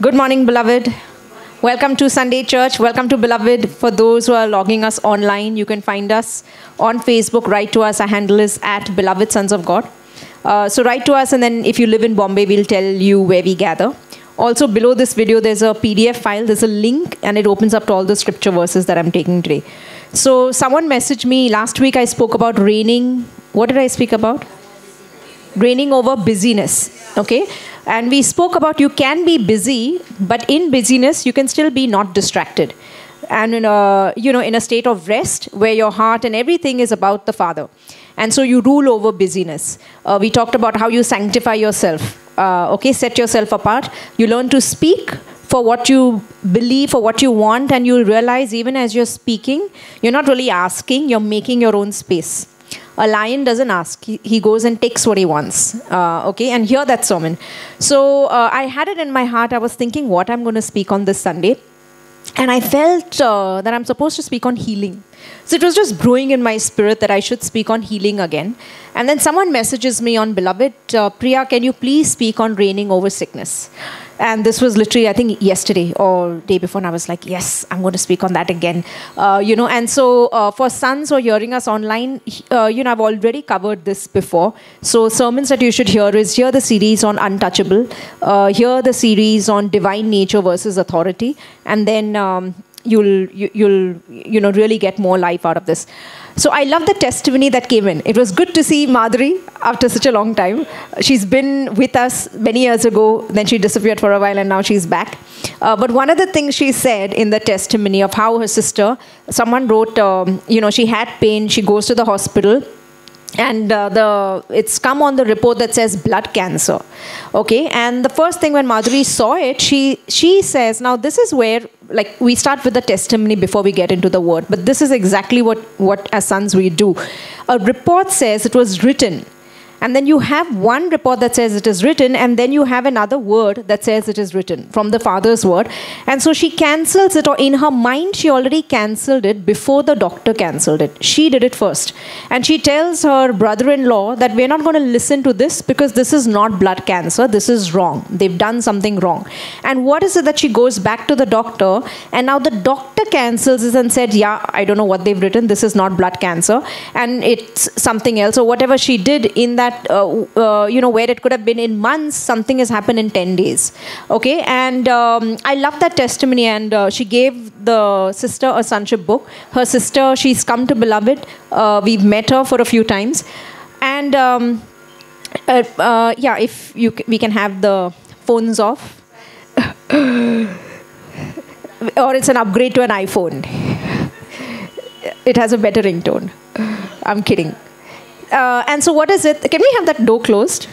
Good morning, beloved. Welcome to Sunday Church. Welcome to Beloved. For those who are logging us online, you can find us on Facebook. Write to us. Our handle is at Beloved Sons of God. So write to us, and then if you live in Bombay, we'll tell you where we gather. Also, below this video, there's a PDF file. There's a link, and it opens up to all the scripture verses that I'm taking today. So someone messaged me. Last week, I spoke about reigning. What did I speak about? Reigning over busyness. Okay? And we spoke about you can be busy, but in busyness, you can still be not distracted. And in a state of rest where your heart and everything is about the Father. And so you rule over busyness. We talked about how you sanctify yourself. Set yourself apart. You learn to speak for what you believe, for what you want. And you realize even as you're speaking, you're not really asking, you're making your own space. A lion doesn't ask. He goes and takes what he wants. And hear that sermon. So I had it in my heart. I was thinking what I'm going to speak on this Sunday. And I felt that I'm supposed to speak on healing. So it was just brewing in my spirit that I should speak on healing again. And then someone messages me on Beloved, Priya, can you please speak on reigning over sickness? And this was literally, I think, yesterday or day before. And I was like, yes, I'm going to speak on that again. For sons who are hearing us online, I've already covered this before. So sermons that you should hear is hear the series on untouchable, hear the series on divine nature versus authority. And then you'll really get more life out of this. So I love the testimony that came in. It was good to see Madhuri after such a long time. She's been with us many years ago, then she disappeared for a while and now she's back. But one of the things she said in the testimony of how her sister, someone wrote, she had pain, she goes to the hospital, and it's come on the report that says blood cancer. Okay, and the first thing when Madhuri saw it, she says, now this is where, like, we start with the testimony before we get into the word, but this is exactly what as sons we do. A report says it was written, and then you have one report that says it is written, and then you have another word that says it is written from the Father's word. And so she cancels it, or in her mind she already cancelled it before the doctor cancelled it. She did it first. And she tells her brother-in-law that we're not going to listen to this because this is not blood cancer. This is wrong. They've done something wrong. And what is it that she goes back to the doctor, and now the doctor cancels it and said, yeah, I don't know what they've written. This is not blood cancer. And it's something else, or whatever she did in that. Where it could have been in months, something has happened in 10 days. Okay, and I love that testimony. And she gave the sister a sonship book. Her sister, she's come to Beloved. We've met her for a few times. And we can have the phones off. Or it's an upgrade to an iPhone. It has a better ringtone. I'm kidding. And so what is it? Can we have that door closed?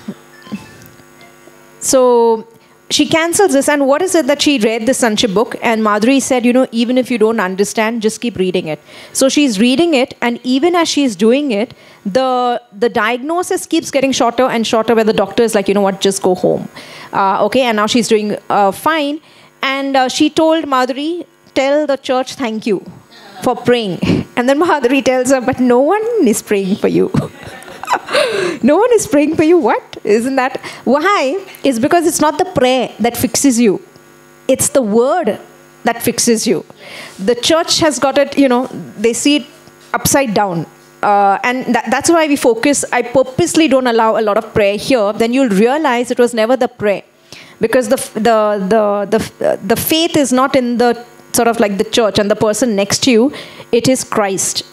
So she cancels this, and what is it that she read the sonship book? And Madhuri said, even if you don't understand, just keep reading it. So she's reading it, and even as she's doing it, the diagnosis keeps getting shorter and shorter, where the doctor is like, you know what, just go home. And now she's doing fine. And she told Madhuri, tell the church thank you for praying. And then Madhuri tells her, but no one is praying for you. No one is praying for you. What? Isn't that? Why? It's because it's not the prayer that fixes you. It's the word that fixes you. The church has got it, they see it upside down. And that's why we focus. I purposely don't allow a lot of prayer here. Then you'll realize it was never the prayer. Because the faith is not in the sort of like the church and the person next to you, it is Christ.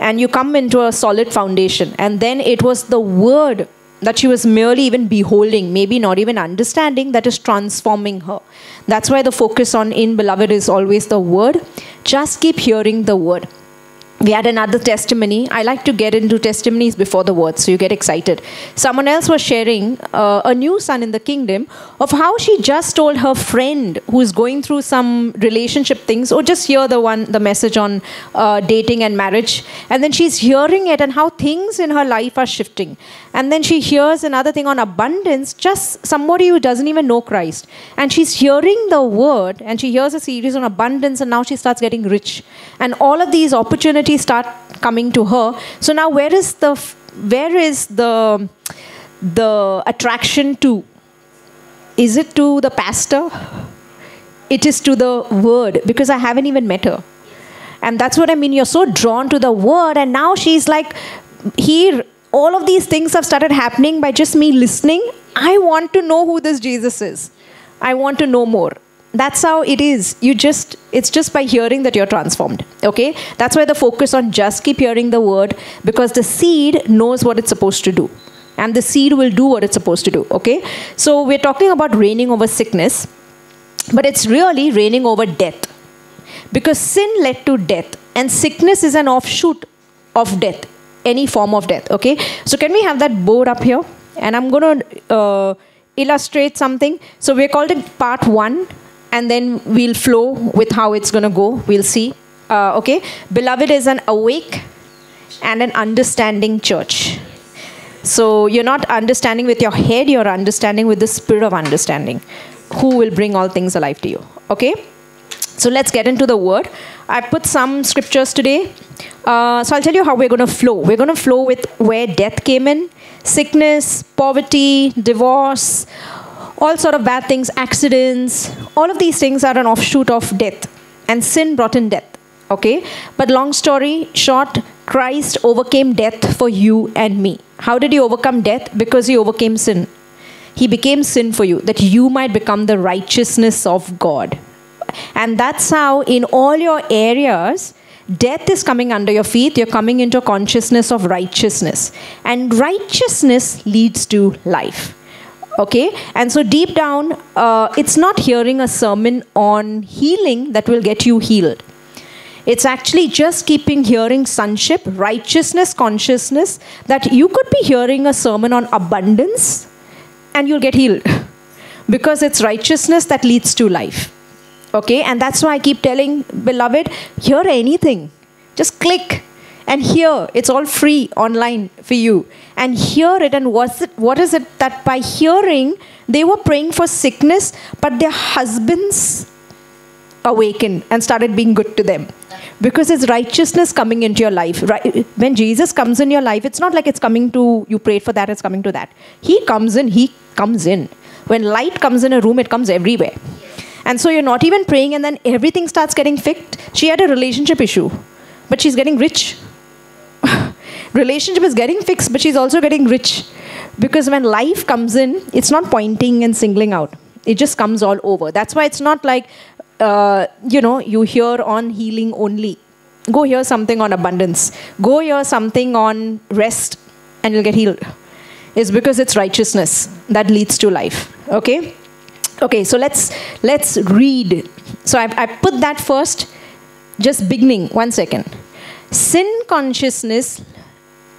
And you come into a solid foundation. And then it was the word that she was merely even beholding, maybe not even understanding, that is transforming her. That's why the focus on in Beloved is always the word. Just keep hearing the word. We had another testimony. I like to get into testimonies before the word, so you get excited. Someone else was sharing a new son in the kingdom of how she just told her friend who's going through some relationship things, or just hear the message on dating and marriage. And then she's hearing it and how things in her life are shifting. And then she hears another thing on abundance, just somebody who doesn't even know Christ. And she's hearing the word, and she hears a series on abundance, and now she starts getting rich. And all of these opportunities start coming to her. So now where is the attraction to? Is it to the pastor? it is to the word, because I haven't even met her. And that's what I mean. You're so drawn to the word. And now she's like, here, all of these things have started happening by just me listening. I want to know who this Jesus is. I want to know more. That's how it is. You just, it's just by hearing that you're transformed. Okay. That's why the focus on just keep hearing the word, because the seed knows what it's supposed to do. And the seed will do what it's supposed to do. Okay. So we're talking about reigning over sickness, but it's really reigning over death. Because sin led to death, and sickness is an offshoot of death, any form of death, okay? So can we have that board up here? And I'm going to illustrate something. So we're called it part one, and then we'll flow with how it's going to go. We'll see, okay? Beloved is an awake and an understanding church. So you're not understanding with your head, you're understanding with the spirit of understanding, who will bring all things alive to you, okay? So let's get into the word. I put some scriptures today. So I'll tell you how we're going to flow. We're going to flow with where death came in, sickness, poverty, divorce, all sort of bad things, accidents. All of these things are an offshoot of death, and sin brought in death. Okay. But long story short, Christ overcame death for you and me. How did he overcome death? Because he overcame sin. He became sin for you, that you might become the righteousness of God. And that's how in all your areas, death is coming under your feet. You're coming into consciousness of righteousness. And righteousness leads to life. Okay? And so deep down, it's not hearing a sermon on healing that will get you healed. It's actually just keeping hearing sonship, righteousness, consciousness, that you could be hearing a sermon on abundance and you'll get healed. Because it's righteousness that leads to life. Okay, and that's why I keep telling, beloved, hear anything. Just click and hear. It's all free online for you. And hear it. And what is it that by hearing, they were praying for sickness, but their husbands awakened and started being good to them. Because it's righteousness coming into your life. Right? When Jesus comes in your life, it's not like it's coming to, you prayed for that, it's coming to that. He comes in, he comes in. When light comes in a room, it comes everywhere. And so you're not even praying, and then everything starts getting fixed. She had a relationship issue, but she's getting rich. Relationship is getting fixed, but she's also getting rich. Because when life comes in, it's not pointing and singling out. It just comes all over. That's why it's not like, you know, you hear on healing only. Go hear something on abundance. Go hear something on rest, and you'll get healed. It's because it's righteousness that leads to life. Okay? Okay, so let's read. So I put that first, just beginning, 1 second. Sin consciousness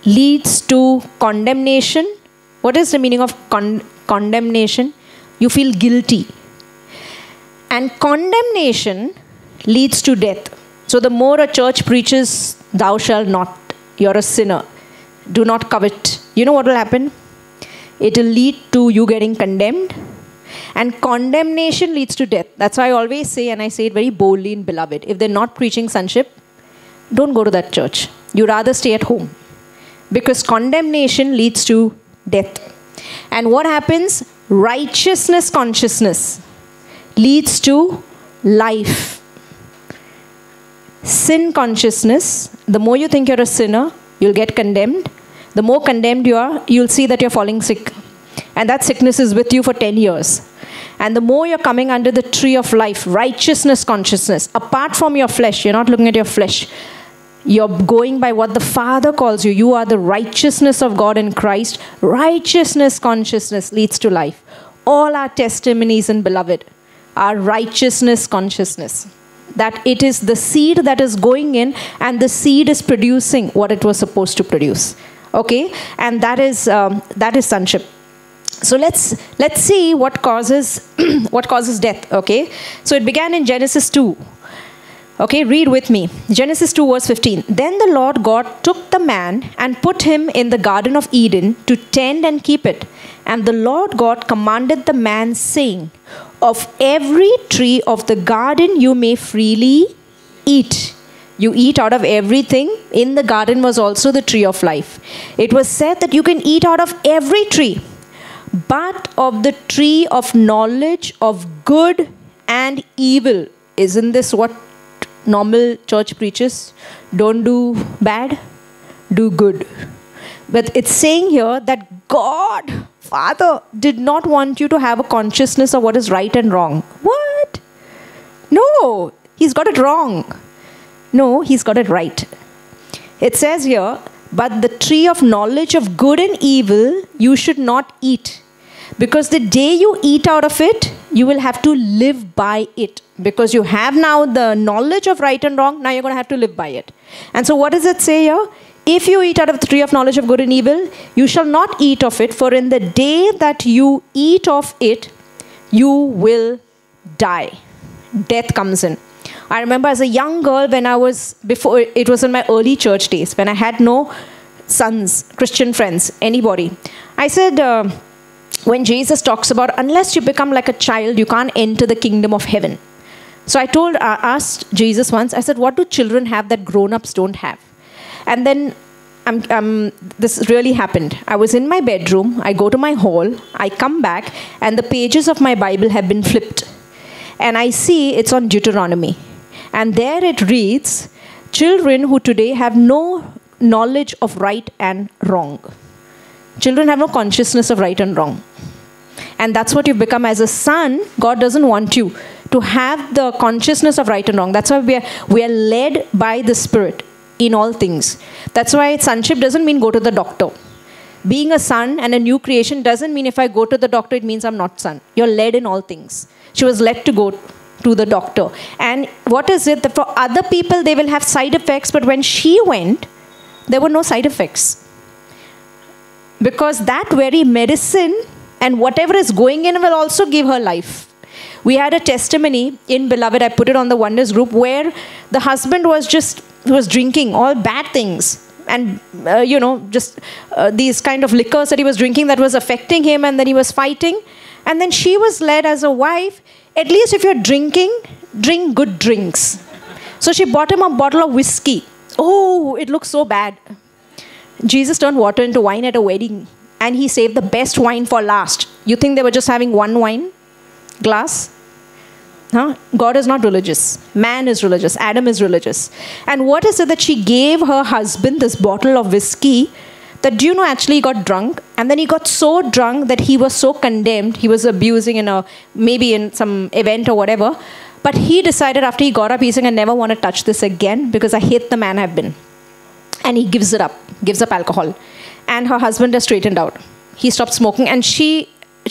leads to condemnation. What is the meaning of condemnation? You feel guilty. And condemnation leads to death. So the more a church preaches, thou shalt not, you're a sinner, do not covet. You know what will happen? It will lead to you getting condemned. And condemnation leads to death. That's why I always say, and I say it very boldly in Beloved, if they're not preaching sonship, don't go to that church. You rather stay at home. Because condemnation leads to death. And what happens? Righteousness consciousness leads to life. Sin consciousness, the more you think you're a sinner, you'll get condemned. The more condemned you are, you'll see that you're falling sick. And that sickness is with you for 10 years. And the more you're coming under the tree of life, righteousness, consciousness, apart from your flesh, you're not looking at your flesh. You're going by what the Father calls you. You are the righteousness of God in Christ. Righteousness, consciousness leads to life. All our testimonies in Beloved are righteousness, consciousness. That it is the seed that is going in, and the seed is producing what it was supposed to produce. Okay? And that is sonship. So let's see what causes what causes death, okay? So it began in Genesis 2. Okay, read with me. Genesis 2 verse 15. Then the Lord God took the man and put him in the Garden of Eden to tend and keep it. And the Lord God commanded the man, saying, of every tree of the garden you may freely eat. You eat out of everything. In the garden was also the tree of life. It was said that you can eat out of every tree. But of the tree of knowledge of good and evil. Isn't this what normal church preaches? Don't do bad, do good. But it's saying here that God, Father, did not want you to have a consciousness of what is right and wrong. What? No, he's got it wrong. No, he's got it right. It says here, but the tree of knowledge of good and evil you should not eat, because the day you eat out of it, you will have to live by it. Because you have now the knowledge of right and wrong, now you're going to have to live by it. And so what does it say here? If you eat out of the tree of knowledge of good and evil, you shall not eat of it, for in the day that you eat of it, you will die. Death comes in. I remember as a young girl when I was, before, it was in my early church days, when I had no sons, Christian friends, anybody. I said, when Jesus talks about, unless you become like a child, you can't enter the kingdom of heaven. So I asked Jesus once, I said, what do children have that grown-ups don't have? And then this really happened. I was in my bedroom, I go to my hall, I come back, and the pages of my Bible have been flipped. And I see it's on Deuteronomy. And there it reads, children who today have no knowledge of right and wrong. Children have no consciousness of right and wrong. And that's what you become as a son. God doesn't want you to have the consciousness of right and wrong. That's why we are led by the Spirit in all things. That's why sonship doesn't mean go to the doctor. Being a son and a new creation doesn't mean if I go to the doctor, it means I'm not son. You're led in all things. She was led to go to the doctor. And what is it that for other people, they will have side effects, but when she went, there were no side effects. Because that very medicine and whatever is going in will also give her life. We had a testimony in Beloved, I put it on the Wonders group, where the husband was drinking all bad things. And, these kind of liquors that he was drinking that was affecting him, and then he was fighting. And then she was led as a wife, at least if you're drinking, drink good drinks. So she bought him a bottle of whiskey. Oh, it looks so bad. Jesus turned water into wine at a wedding, and he saved the best wine for last. You think they were just having one wine glass? Huh? God is not religious. Man is religious. Adam is religious. And what is it that she gave her husband this bottle of whiskey that, do you know, actually he got drunk, and then he got so drunk that he was so condemned. He was abusing maybe in some event or whatever. But he decided after he got up, he's saying, I never want to touch this again because I hate the man I've been. And he gives it up, gives up alcohol. And her husband has straightened out. He stopped smoking, and she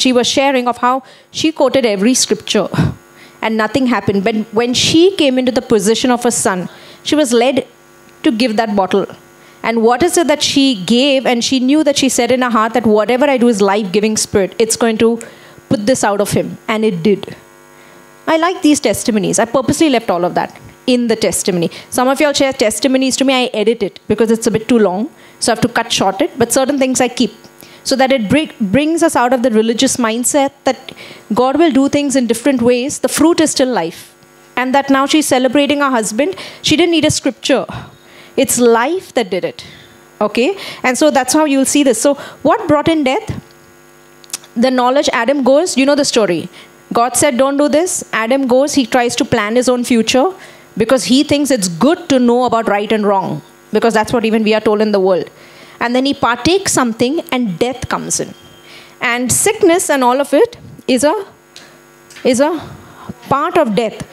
was sharing of how she quoted every scripture and nothing happened. But when she came into the position of a son, she was led to give that bottle. And what is it that she gave? And she knew that she said in her heart that whatever I do is life-giving Spirit. It's going to put this out of him. And it did. I like these testimonies. I purposely left all of that in the testimony. Some of y'all share testimonies to me. I edit it because it's a bit too long. So I have to cut short it. But certain things I keep, so that it brings us out of the religious mindset that God will do things in different ways. The fruit is still life. And that now she's celebrating her husband. She didn't need a scripture. It's life that did it. Okay? And so that's how you'll see this. So what brought in death? The knowledge. Adam goes, you know the story. God said, don't do this. Adam goes, he tries to plan his own future because he thinks it's good to know about right and wrong, because that's what even we are told in the world. And then he partakes something and death comes in. And sickness and all of it is a part of death.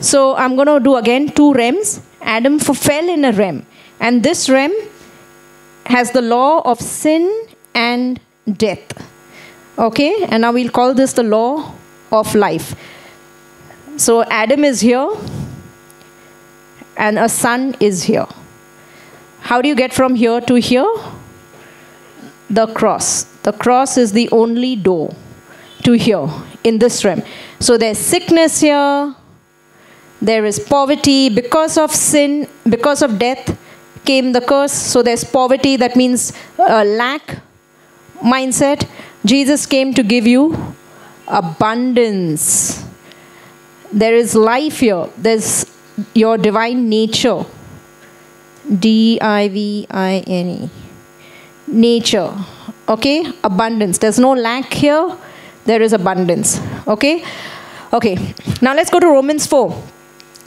So I'm going to do again two realms. Adam fell in a realm. And this realm has the law of sin and death. Okay? And now we'll call this the law of life. So Adam is here and a son is here. How do you get from here to here? The cross. The cross is the only door to here in this realm. So there's sickness here. There is poverty. Because of sin, because of death came the curse. So there's poverty. That means a lack mindset. Jesus came to give you abundance. There is life here. There's your divine nature. D-I-V-I-N-E. Nature. Okay? Abundance. There's no lack here. There is abundance. Okay? Okay, now let's go to Romans 4.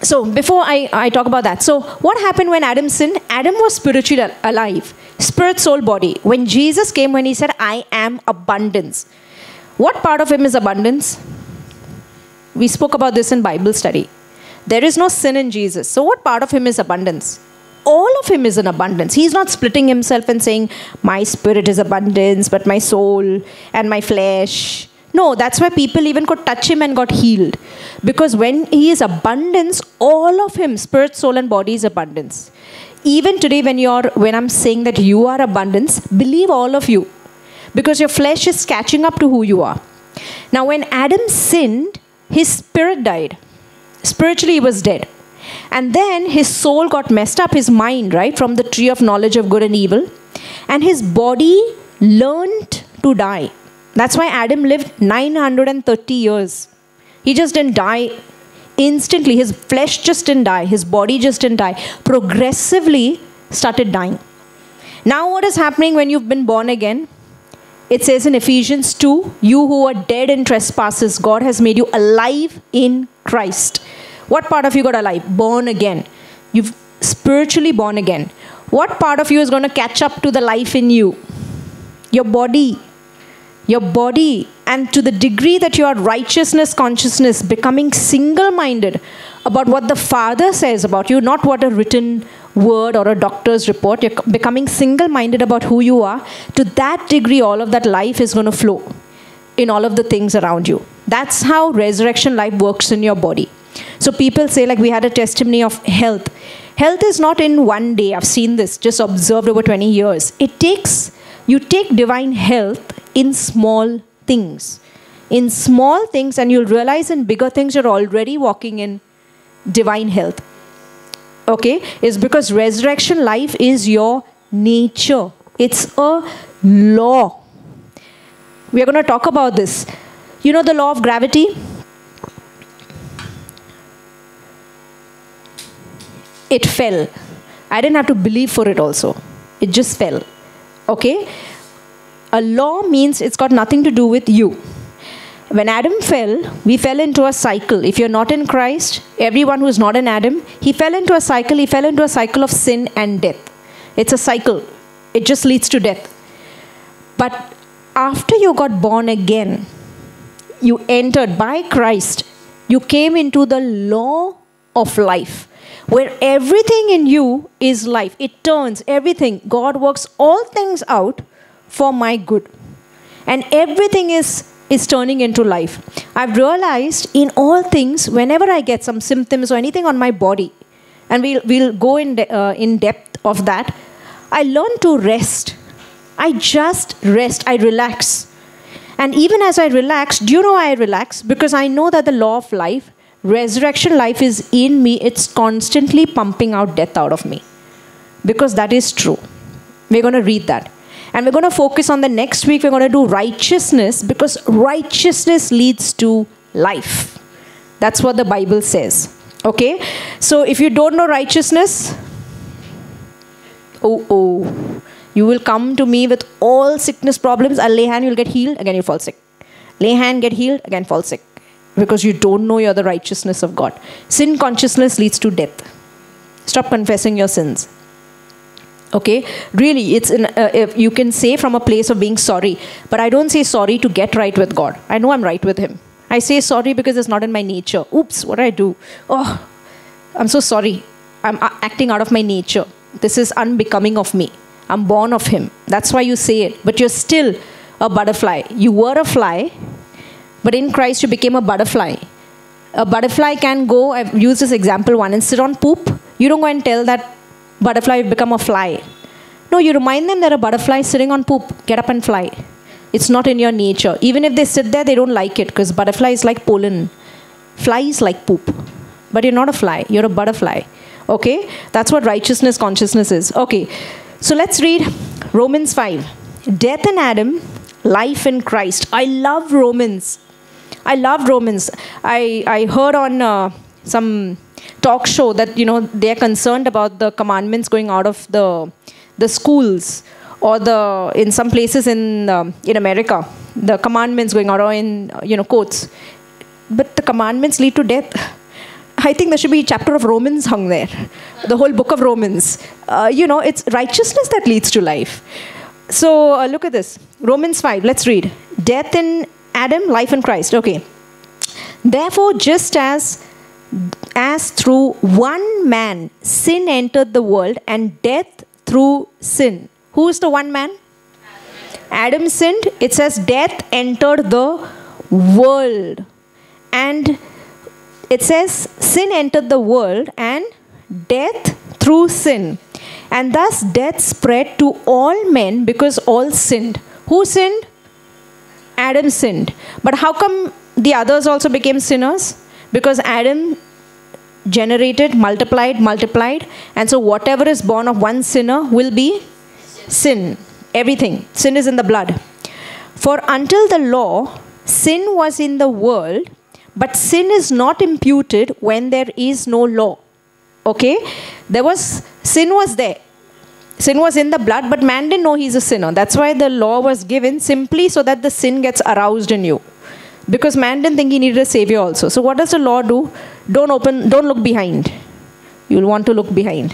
So before I talk about that, so what happened when Adam sinned? Adam was spiritually alive, spirit, soul, body. When Jesus came, when he said, I am abundance. What part of him is abundance? We spoke about this in Bible study. There is no sin in Jesus. So what part of him is abundance? All of him is in abundance. He's not splitting himself and saying, my spirit is abundance, but my soul and my flesh. No, that's why people even could touch him and got healed. Because when he is abundance, all of him, spirit, soul and body is abundance. Even today when I'm saying that you are abundance, believe all of you. Because your flesh is catching up to who you are. Now when Adam sinned, his spirit died. Spiritually he was dead. And then his soul got messed up, his mind, right? From the tree of knowledge of good and evil. And his body learned to die. That's why Adam lived 930 years. He just didn't die instantly. His flesh just didn't die. His body just didn't die. Progressively started dying. Now what is happening when you've been born again? It says in Ephesians 2, you who are dead in trespasses, God has made you alive in Christ. What part of you got alive? Born again. You've spiritually born again. What part of you is going to catch up to the life in you? Your body. Your body, and to the degree that you are righteousness consciousness, becoming single-minded about what the Father says about you, not what a written word or a doctor's report. You're becoming single-minded about who you are. To that degree, all of that life is going to flow in all of the things around you. That's how resurrection life works in your body. So people say, like, we had a testimony of health. Health is not in one day. I've seen this, just observed over 20 years. You take divine health in small things. In small things, and you'll realize in bigger things you're already walking in divine health. Okay? It's because resurrection life is your nature. It's a law. We are going to talk about this. You know the law of gravity? It fell. I didn't have to believe for it also. It just fell. Okay? A law means it's got nothing to do with you. When Adam fell, we fell into a cycle. If you're not in Christ, everyone who's not in Adam, he fell into a cycle. He fell into a cycle of sin and death. It's a cycle. It just leads to death. But after you got born again, you entered by Christ. You came into the law of life, where everything in you is life. It turns everything. God works all things out for my good. And everything is turning into life. I've realized in all things, whenever I get some symptoms or anything on my body, and we'll go in depth of that, I learn to rest. I just rest. I relax. And even as I relax, do you know I relax? Because I know that the law of life, resurrection life is in me. It's constantly pumping out death out of me. Because that is true. We're going to read that. And we're going to focus on the next week. We're going to do righteousness, because righteousness leads to life. That's what the Bible says. Okay? So if you don't know righteousness, you will come to me with all sickness problems. I'll lay hand, you'll get healed, again you fall sick. Lay hand, get healed, again fall sick. Because you don't know you're the righteousness of God. Sin consciousness leads to death. Stop confessing your sins. Okay, really, it's you can say from a place of being sorry, but I don't say sorry to get right with God. I know I'm right with Him. I say sorry because it's not in my nature. Oops, what did I do? Oh, I'm so sorry. I'm acting out of my nature. This is unbecoming of me. I'm born of Him. That's why you say it. But you're still a butterfly. You were a fly, but in Christ you became a butterfly. A butterfly can go, I've used this example one, and sit on poop. You don't go and tell that butterfly, you've become a fly. No, you remind them they're a butterfly sitting on poop. Get up and fly. It's not in your nature. Even if they sit there, they don't like it, because butterfly is like pollen. Fly is like poop. But you're not a fly. You're a butterfly. Okay? That's what righteousness consciousness is. Okay. So let's read Romans 5. Death in Adam, life in Christ. I love Romans. I love Romans. I heard on some talk show that, you know, they're concerned about the commandments going out of the schools, or in some places in America, the commandments going out, or in, you know, courts. but the commandments lead to death. I think there should be a chapter of Romans hung there. The whole book of Romans. It's righteousness that leads to life. So look at this. Romans 5, let's read. Death in Adam, life in Christ. Okay. Therefore, just as through one man sin entered the world and death through sin. Who is the one man? Adam sinned. It says death entered the world. And it says sin entered the world and death through sin. And thus death spread to all men because all sinned. Who sinned? Adam sinned. But how come the others also became sinners? Because Adam generated, multiplied. And so whatever is born of one sinner will be sin. Everything. Sin is in the blood. For until the law, sin was in the world, but sin is not imputed when there is no law. Okay? Sin was there. Sin was in the blood, but man didn't know he's a sinner. That's why the law was given, simply so that the sin gets aroused in you. Because man didn't think he needed a savior also. So what does the law do? Don't look behind. You'll want to look behind.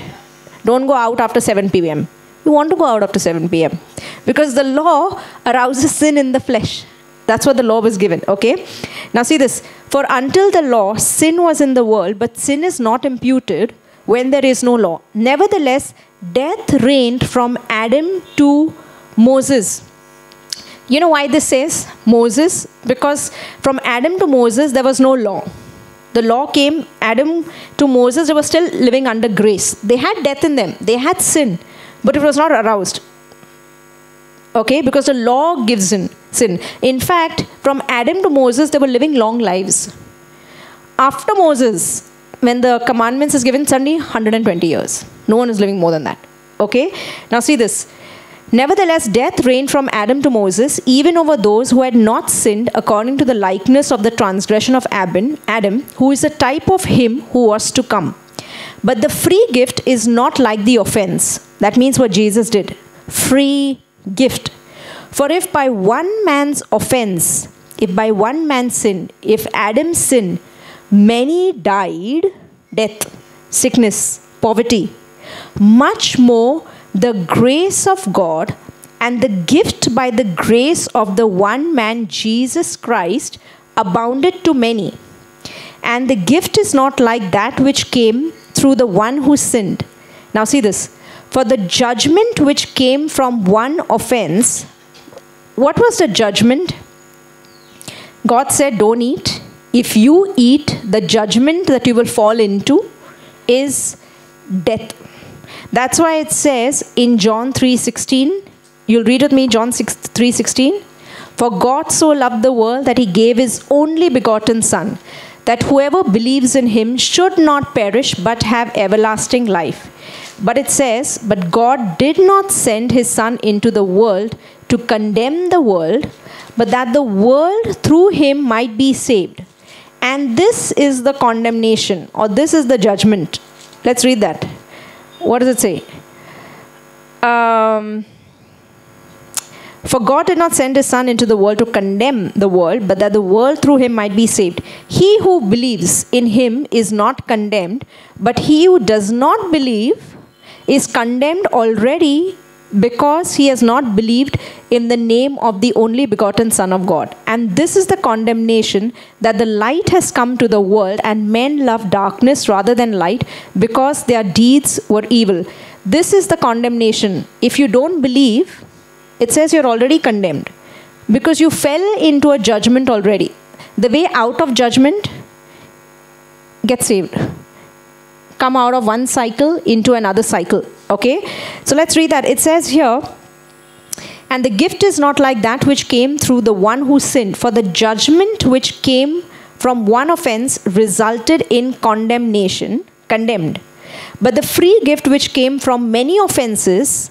Don't go out after 7 p.m. You want to go out after 7 p.m. Because the law arouses sin in the flesh. That's what the law was given, okay? Now see this. For until the law, sin was in the world, but sin is not imputed when there is no law. Nevertheless, death reigned from Adam to Moses. You know why this says Moses? Because from Adam to Moses, there was no law. The law came, Adam to Moses, they were still living under grace. They had death in them. They had sin, but it was not aroused. Okay, because the law gives sin. In fact, from Adam to Moses, they were living long lives. After Moses, when the commandments is given, suddenly 120 years. No one is living more than that. Okay, now see this. Nevertheless, death reigned from Adam to Moses, even over those who had not sinned according to the likeness of the transgression of Adam, who is a type of him who was to come. But the free gift is not like the offense. That means what Jesus did. Free gift. For if by one man's offense, if by one man's sin, if Adam's sin, many died, death, sickness, poverty, much more the grace of God and the gift by the grace of the one man, Jesus Christ, abounded to many. And the gift is not like that which came through the one who sinned. Now see this. For the judgment which came from one offense, what was the judgment? God said, don't eat. If you eat, the judgment that you will fall into is death. That's why it says in John 3:16, you'll read with me John 3:16, for God so loved the world that he gave his only begotten son, that whoever believes in him should not perish but have everlasting life. But it says, but God did not send his son into the world to condemn the world, but that the world through him might be saved. And this is the condemnation, or this is the judgment. Let's read that. What does it say? For God did not send his son into the world to condemn the world, but that the world through him might be saved. He who believes in him is not condemned, but he who does not believe is condemned already, because he has not believed in the name of the only begotten Son of God. And this is the condemnation, that the light has come to the world, and men love darkness rather than light, because their deeds were evil. This is the condemnation. If you don't believe, it says you're already condemned, because you fell into a judgment already. The way out of judgment, get saved. Come out of one cycle into another cycle. Okay, so let's read that. It says here, and the gift is not like that which came through the one who sinned, for the judgment which came from one offense resulted in condemnation, condemned. But the free gift which came from many offenses,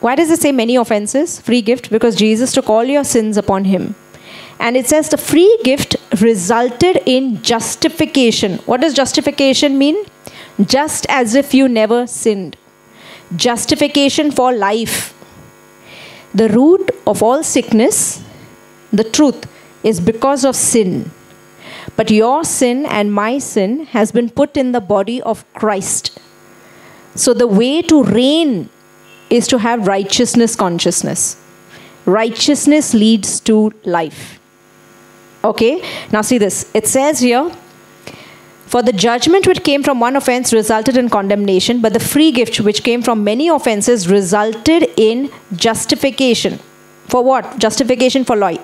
why does it say many offenses? Free gift, because Jesus took all your sins upon him. And it says the free gift resulted in justification. What does justification mean? Just as if you never sinned. Justification for life. The root of all sickness, the truth, is because of sin. But your sin and my sin has been put in the body of Christ. So the way to reign is to have righteousness consciousness. Righteousness leads to life. Okay? Now see this. It says here, for the judgment which came from one offense resulted in condemnation, but the free gift which came from many offenses resulted in justification. For what? Justification for life.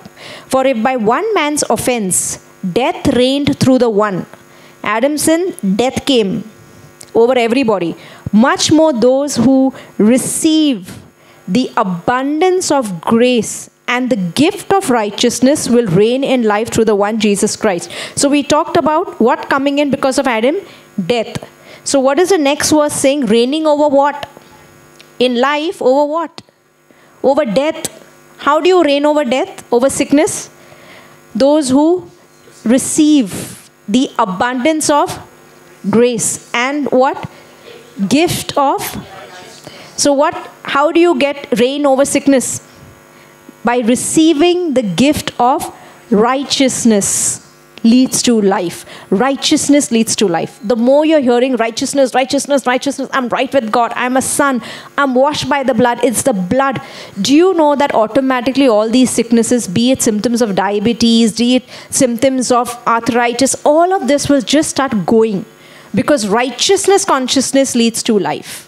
For if by one man's offense death reigned through the one, Adam's sin, death came over everybody. Much more those who receive the abundance of grace and the gift of righteousness will reign in life through the one Jesus Christ. So we talked about what coming in because of Adam? Death. So what is the next verse saying? Reigning over what? In life, over what? Over death. How do you reign over death? Over sickness? Those who receive the abundance of grace and what? Gift of. So what? How do you get reign over sickness? By receiving the gift of righteousness leads to life. Righteousness leads to life. The more you're hearing righteousness, righteousness, righteousness, I'm right with God, I'm a son, I'm washed by the blood, it's the blood. Do you know that automatically all these sicknesses, be it symptoms of diabetes, be it symptoms of arthritis, all of this will just start going because righteousness consciousness leads to life.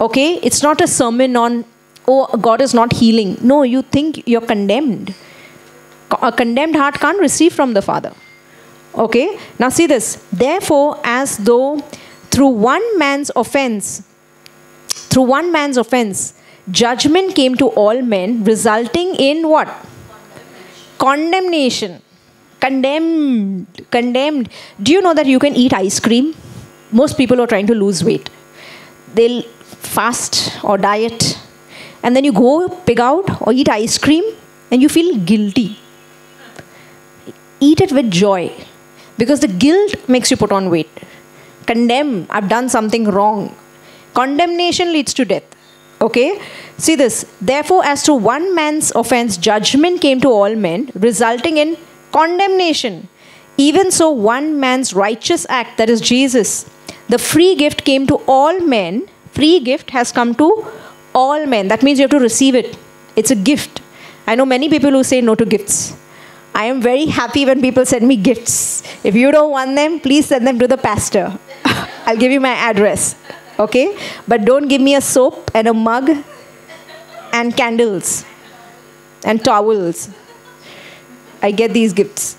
Okay? It's not a sermon on, oh, God is not healing. No, you think you're condemned. A condemned heart can't receive from the Father. Okay? Now see this. Therefore, as though through one man's offense, judgment came to all men, resulting in what? Condemnation. Condemned. Do you know that you can eat ice cream? Most people are trying to lose weight. They'll fast or diet. And then you go pig out or eat ice cream and you feel guilty. Eat it with joy, because the guilt makes you put on weight. Condemn, I've done something wrong. Condemnation leads to death. Okay? See this. Therefore, as to one man's offense, judgment came to all men, resulting in condemnation. Even so, one man's righteous act, that is Jesus, the free gift came to all men. Free gift has come to all men. That means you have to receive it. It's a gift. I know many people who say no to gifts. I am very happy when people send me gifts. If you don't want them, please send them to the pastor. I'll give you my address. Okay? But don't give me a soap and a mug and candles and towels. I get these gifts.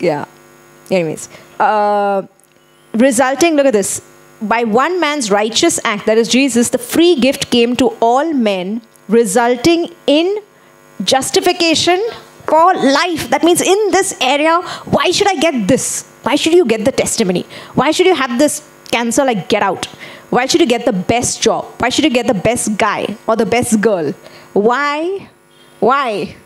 Yeah. Anyways. Resulting, look at this. By one man's righteous act, that is Jesus, the free gift came to all men, resulting in justification for life. That means in this area, why should I get this? Why should you get the testimony? Why should you have this cancer like get out? Why should you get the best job? Why should you get the best guy or the best girl? Why? Why?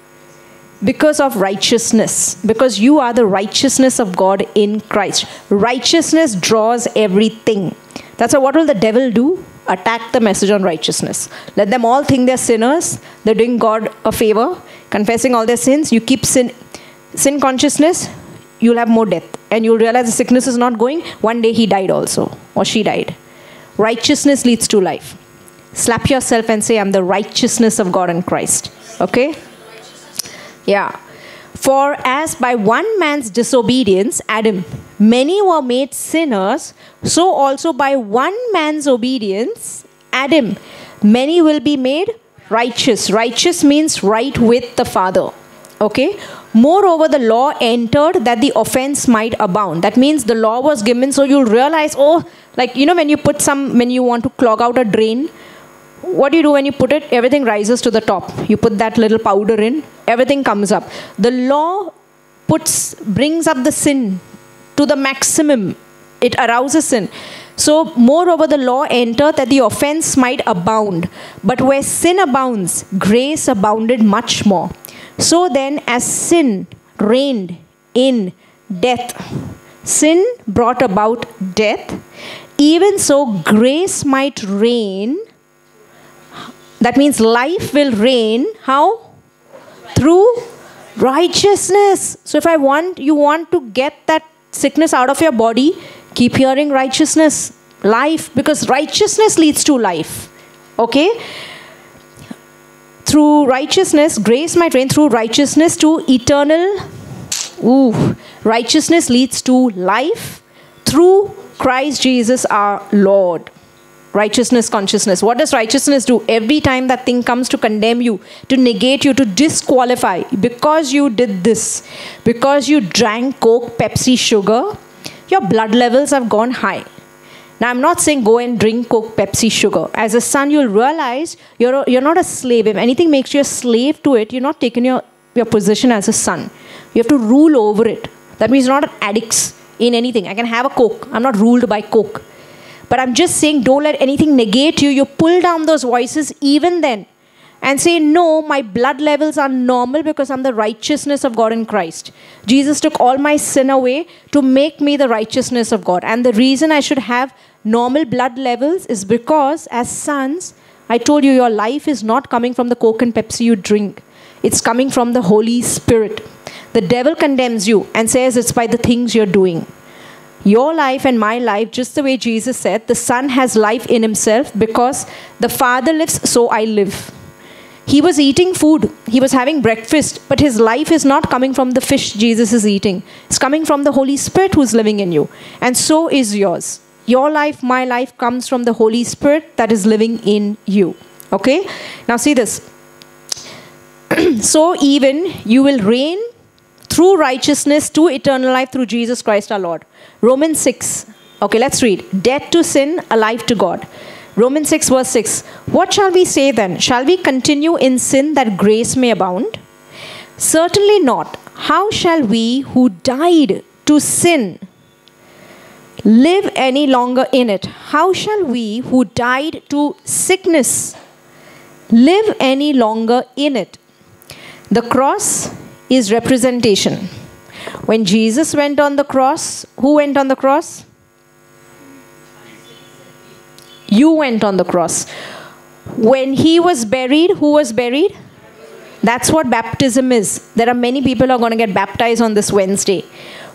Because of righteousness. Because you are the righteousness of God in Christ. Righteousness draws everything. That's why what will the devil do? Attack the message on righteousness. Let them all think they're sinners. They're doing God a favor. Confessing all their sins. You keep sin consciousness. You'll have more death. And you'll realize the sickness is not going. One day he died also. Or she died. Righteousness leads to life. Slap yourself and say, I'm the righteousness of God in Christ. Okay? Yeah. For as by one man's disobedience, Adam, many were made sinners, so also by one man's obedience, Adam, many will be made righteous. Righteous means right with the Father. Okay? Moreover, the law entered that the offense might abound. That means the law was given, so you'll realize, oh, like, you know, when you want to clog out a drain, what do you do when you put it? Everything rises to the top. You put that little powder in, everything comes up. The law brings up the sin to the maximum. It arouses sin. So, moreover, the law entered that the offense might abound. But where sin abounds, grace abounded much more. So then, as sin reigned in death, sin brought about death, even so grace might reign. That means life will reign. How? Through Righteousness. So if you want to get that sickness out of your body, keep hearing righteousness, life, because righteousness leads to life. Okay? Through righteousness, grace might reign through righteousness to eternal. Ooh, righteousness leads to life through Christ Jesus our Lord. Righteousness, consciousness. What does righteousness do? Every time that thing comes to condemn you, to negate you, to disqualify, because you did this, because you drank Coke, Pepsi, sugar, your blood levels have gone high. Now, I'm not saying go and drink Coke, Pepsi, sugar. As a son, you'll realize you're not a slave. If anything makes you a slave to it, you're not taking your position as a son. You have to rule over it. That means you're not an addict in anything. I can have a Coke. I'm not ruled by Coke. But I'm just saying, don't let anything negate you. You pull down those voices even then and say, no, my blood levels are normal because I'm the righteousness of God in Christ. Jesus took all my sin away to make me the righteousness of God. And the reason I should have normal blood levels is because as sons, I told you, your life is not coming from the Coke and Pepsi you drink. It's coming from the Holy Spirit. The devil condemns you and says it's by the things you're doing. Your life and my life, just the way Jesus said, the Son has life in himself because the Father lives, so I live. He was eating food. He was having breakfast. But his life is not coming from the fish Jesus is eating. It's coming from the Holy Spirit who's living in you. And so is yours. Your life, my life comes from the Holy Spirit that is living in you. Okay? Now see this. So even you will reign through righteousness to eternal life through Jesus Christ our Lord. Romans 6. Okay, let's read. Dead to sin, alive to God. Romans 6 verse 6. What shall we say then? Shall we continue in sin that grace may abound? Certainly not. How shall we who died to sin live any longer in it? How shall we who died to sickness live any longer in it? The cross is representation. When Jesus went on the cross, who went on the cross? You went on the cross. When he was buried, who was buried? That's what baptism is. There are many people who are going to get baptized on this Wednesday.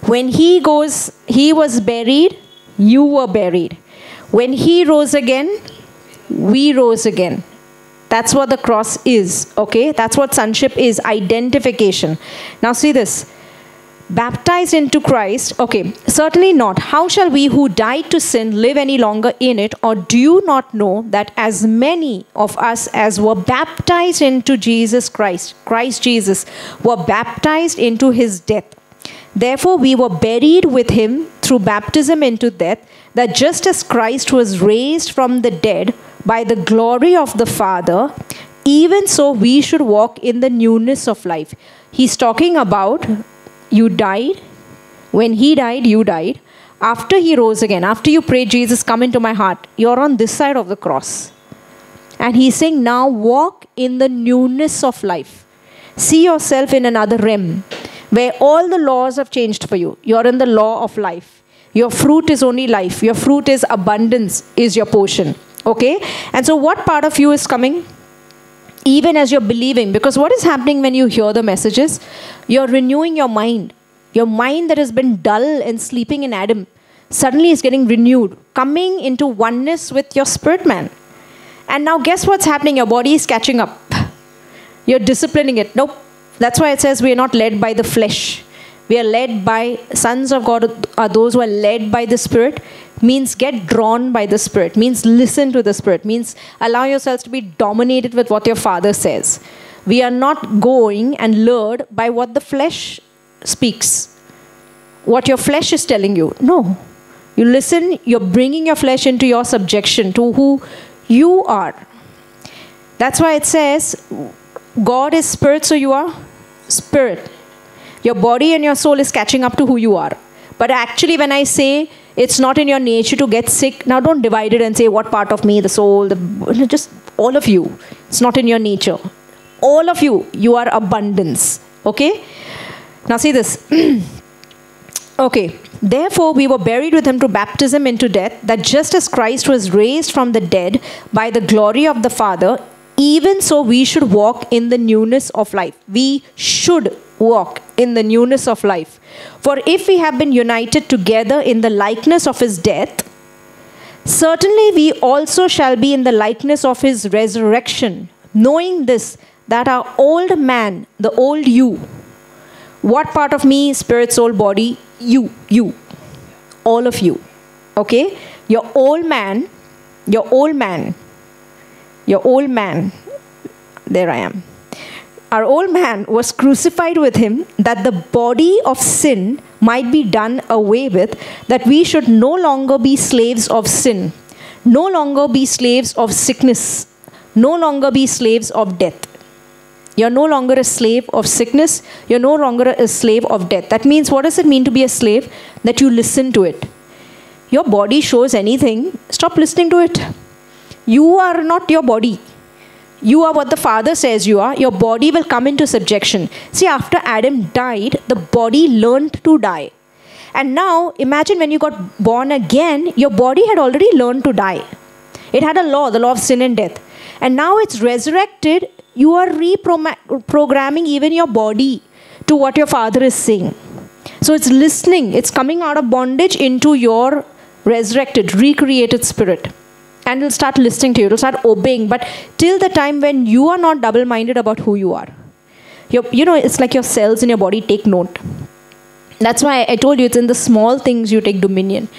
When he goes, he was buried, you were buried. When he rose again, we rose again. That's what the cross is, okay? That's what sonship is, identification. Now see this, baptized into Christ, okay, certainly not. How shall we who died to sin live any longer in it? Or do you not know that as many of us as were baptized into Jesus Christ, Christ Jesus, were baptized into his death? Therefore, we were buried with him through baptism into death, that just as Christ was raised from the dead by the glory of the Father, even so we should walk in the newness of life. He's talking about you died. When he died, you died. After he rose again, after you prayed, Jesus, come into my heart, you're on this side of the cross. And he's saying, now walk in the newness of life. See yourself in another realm where all the laws have changed for you. You're in the law of life. Your fruit is only life. Your fruit is abundance, is your portion. Okay? And so what part of you is coming? Even as you're believing. Because what is happening when you hear the messages? You're renewing your mind. Your mind that has been dull and sleeping in Adam suddenly is getting renewed. Coming into oneness with your spirit man. And now guess what's happening? Your body is catching up. You're disciplining it. Nope. That's why it says we are not led by the flesh. We are led by, sons of God are those who are led by the Spirit. Means get drawn by the Spirit. Means listen to the Spirit. Means allow yourselves to be dominated with what your Father says. We are not going and lured by what the flesh speaks. What your flesh is telling you. No. You listen, you're bringing your flesh into your subjection to who you are. That's why it says, God is spirit, so you are spirit. Your body and your soul is catching up to who you are. But actually when I say it's not in your nature to get sick, now don't divide it and say what part of me, the soul, just all of you. It's not in your nature. All of you, you are abundance. Okay? Now see this. Okay. Therefore we were buried with him through baptism into death, that just as Christ was raised from the dead by the glory of the Father, even so we should walk in the newness of life. We should walk in the newness of life. For if we have been united together in the likeness of his death, certainly we also shall be in the likeness of his resurrection, knowing this, that our old man, the old you, what part of me, spirit, soul, body, you, all of you, okay? Your old man, there I am. Our old man was crucified with him, that the body of sin might be done away with, that we should no longer be slaves of sin, no longer be slaves of sickness, no longer be slaves of death. You're no longer a slave of sickness, you're no longer a slave of death. That means, what does it mean to be a slave? That you listen to it. Your body shows anything, stop listening to it. You are not your body. You are what the Father says you are. Your body will come into subjection. See, after Adam died, the body learned to die. And now, imagine when you got born again, your body had already learned to die. It had a law, the law of sin and death. And now it's resurrected. You are reprogramming even your body to what your Father is saying. So it's listening. It's coming out of bondage into your resurrected, recreated spirit. And it'll start listening to you, it'll start obeying, but till the time when you are not double-minded about who you are. You know, it's like your cells in your body take note. That's why I told you, it's in the small things you take dominion.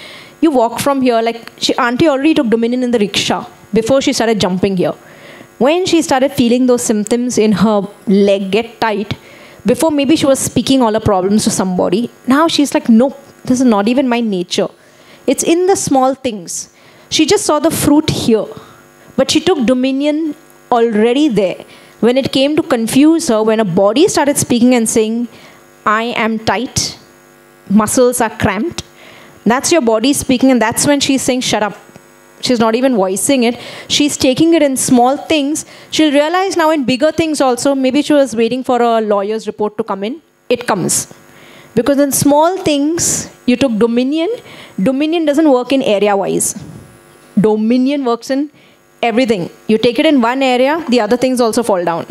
You walk from here, like, auntie already took dominion in the rickshaw before she started jumping here. When she started feeling those symptoms in her leg get tight, before maybe she was speaking all her problems to somebody, now she's like, nope, this is not even my nature. It's in the small things. She just saw the fruit here, but she took dominion already there. When it came to confuse her, when her body started speaking and saying, I am tight, muscles are cramped, that's your body speaking, and that's when she's saying, shut up. She's not even voicing it. She's taking it in small things. She'll realize now in bigger things also, maybe she was waiting for a lawyer's report to come in. It comes. Because in small things, you took dominion. Dominion doesn't work in area-wise. Dominion works in everything. You take it in one area, the other things also fall down.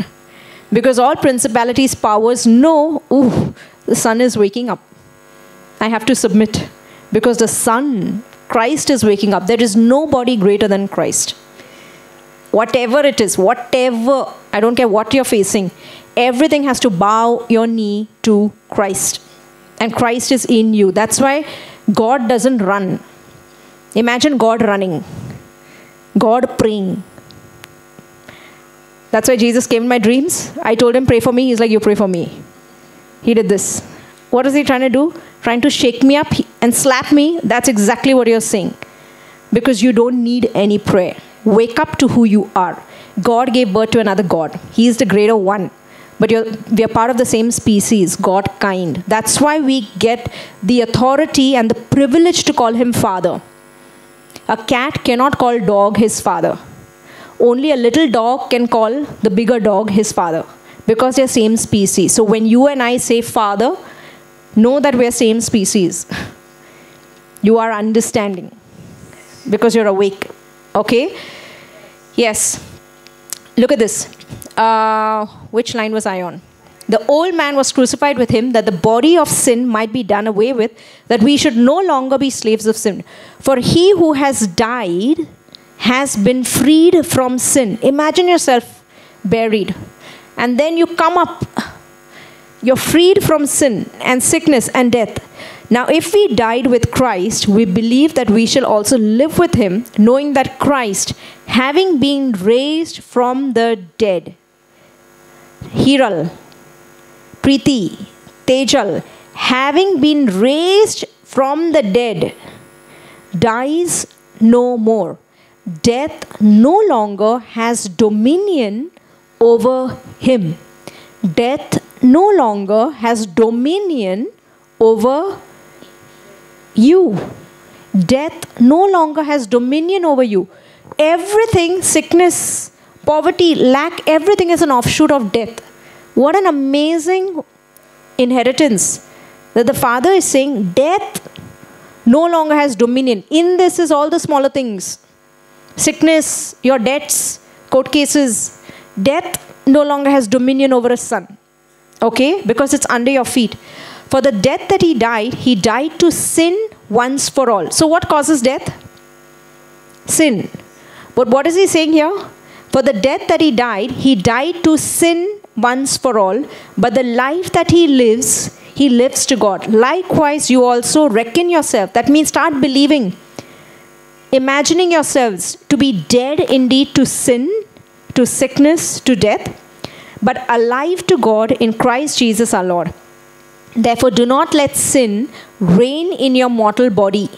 Because all principalities, powers know, ooh, the sun is waking up. I have to submit. Because the sun, Christ is waking up. There is nobody greater than Christ. Whatever it is, whatever, I don't care what you're facing, everything has to bow your knee to Christ. And Christ is in you. That's why God doesn't run. Imagine God running, God praying. That's why Jesus came in my dreams. I told him, pray for me. He's like, you pray for me. He did this. What is he trying to do? Trying to shake me up and slap me. That's exactly what you're saying. Because you don't need any prayer. Wake up to who you are. God gave birth to another God. He is the greater one. But we are part of the same species, God kind. That's why we get the authority and the privilege to call him Father. A cat cannot call dog his father. Only a little dog can call the bigger dog his father because they're same species. So when you and I say father, know that we're same species. You are understanding because you're awake. Okay? Yes. Look at this. Which line was I on? The old man was crucified with him, that the body of sin might be done away with, that we should no longer be slaves of sin. For he who has died has been freed from sin. Imagine yourself buried. And then you come up. You're freed from sin and sickness and death. Now, if we died with Christ, we believe that we shall also live with him, knowing that Christ, having been raised from the dead, Hiral, Priti, Tejal, having been raised from the dead, dies no more. Death no longer has dominion over him. Death no longer has dominion over you. Death no longer has dominion over you. Everything, sickness, poverty, lack, everything is an offshoot of death. What an amazing inheritance that the Father is saying, death no longer has dominion. In this is all the smaller things. Sickness, your debts, court cases. Death no longer has dominion over a son. Okay? Because it's under your feet. For the death that he died to sin once for all. So what causes death? Sin. But what is he saying here? For the death that he died to sin once for all. But the life that he lives to God. Likewise, you also reckon yourself. That means start believing. Imagining yourselves to be dead indeed to sin, to sickness, to death, but alive to God in Christ Jesus our Lord. Therefore, do not let sin reign in your mortal body,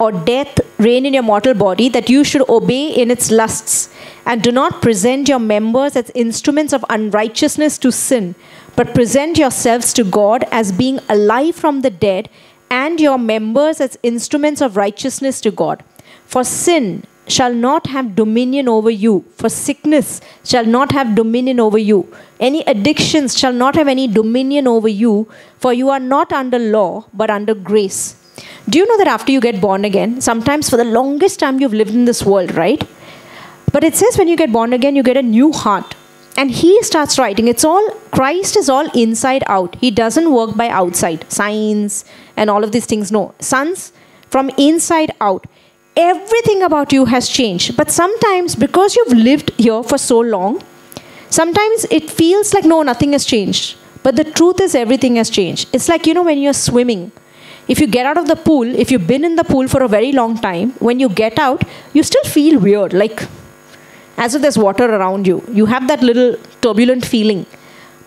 or death reign in your mortal body, that you should obey in its lusts. And do not present your members as instruments of unrighteousness to sin, but present yourselves to God as being alive from the dead, and your members as instruments of righteousness to God. For sin shall not have dominion over you. For sickness shall not have dominion over you. Any addictions shall not have any dominion over you, for you are not under law, but under grace. Do you know that after you get born again, sometimes for the longest time you've lived in this world, right? But it says when you get born again, you get a new heart. And he starts writing, it's all, Christ is all inside out. He doesn't work by outside, signs and all of these things. No, sons from inside out. Everything about you has changed. But sometimes because you've lived here for so long, sometimes it feels like, no, nothing has changed. But the truth is everything has changed. It's like, you know, when you're swimming, if you get out of the pool, if you've been in the pool for a very long time, when you get out, you still feel weird, like as if there's water around you. You have that little turbulent feeling.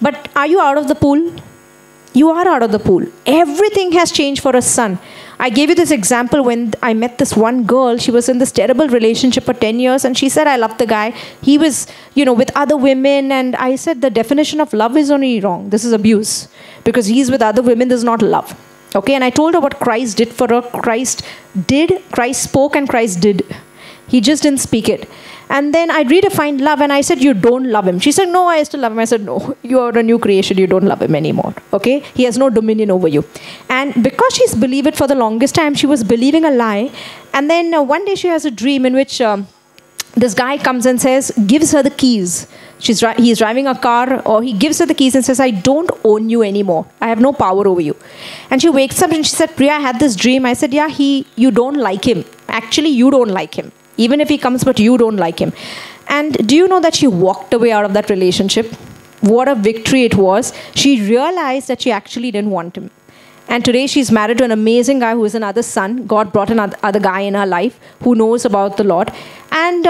But are you out of the pool? You are out of the pool. Everything has changed for a son. I gave you this example when I met this one girl. She was in this terrible relationship for 10 years and she said, I love the guy. He was, you know, with other women. And I said, the definition of love is only wrong. This is abuse. Because he's with other women, this is not love. Okay, and I told her what Christ did for her. Christ spoke and Christ did. He just didn't speak it. And then I redefined love and I said, you don't love him. She said, no, I still love him. I said, no, you are a new creation. You don't love him anymore. Okay? He has no dominion over you. And because she's believed it for the longest time, she was believing a lie. And then one day she has a dream in which this guy comes and says, gives her the keys. He's driving a car, or he gives her the keys and says, I don't own you anymore. I have no power over you. And she wakes up and she said, Priya, I had this dream. I said, yeah, you don't like him. Actually, you don't like him. Even if he comes, but you don't like him. And do you know that she walked away out of that relationship? What a victory it was. She realized that she actually didn't want him. And today she's married to an amazing guy who is another son. God brought another guy in her life who knows about the Lord. And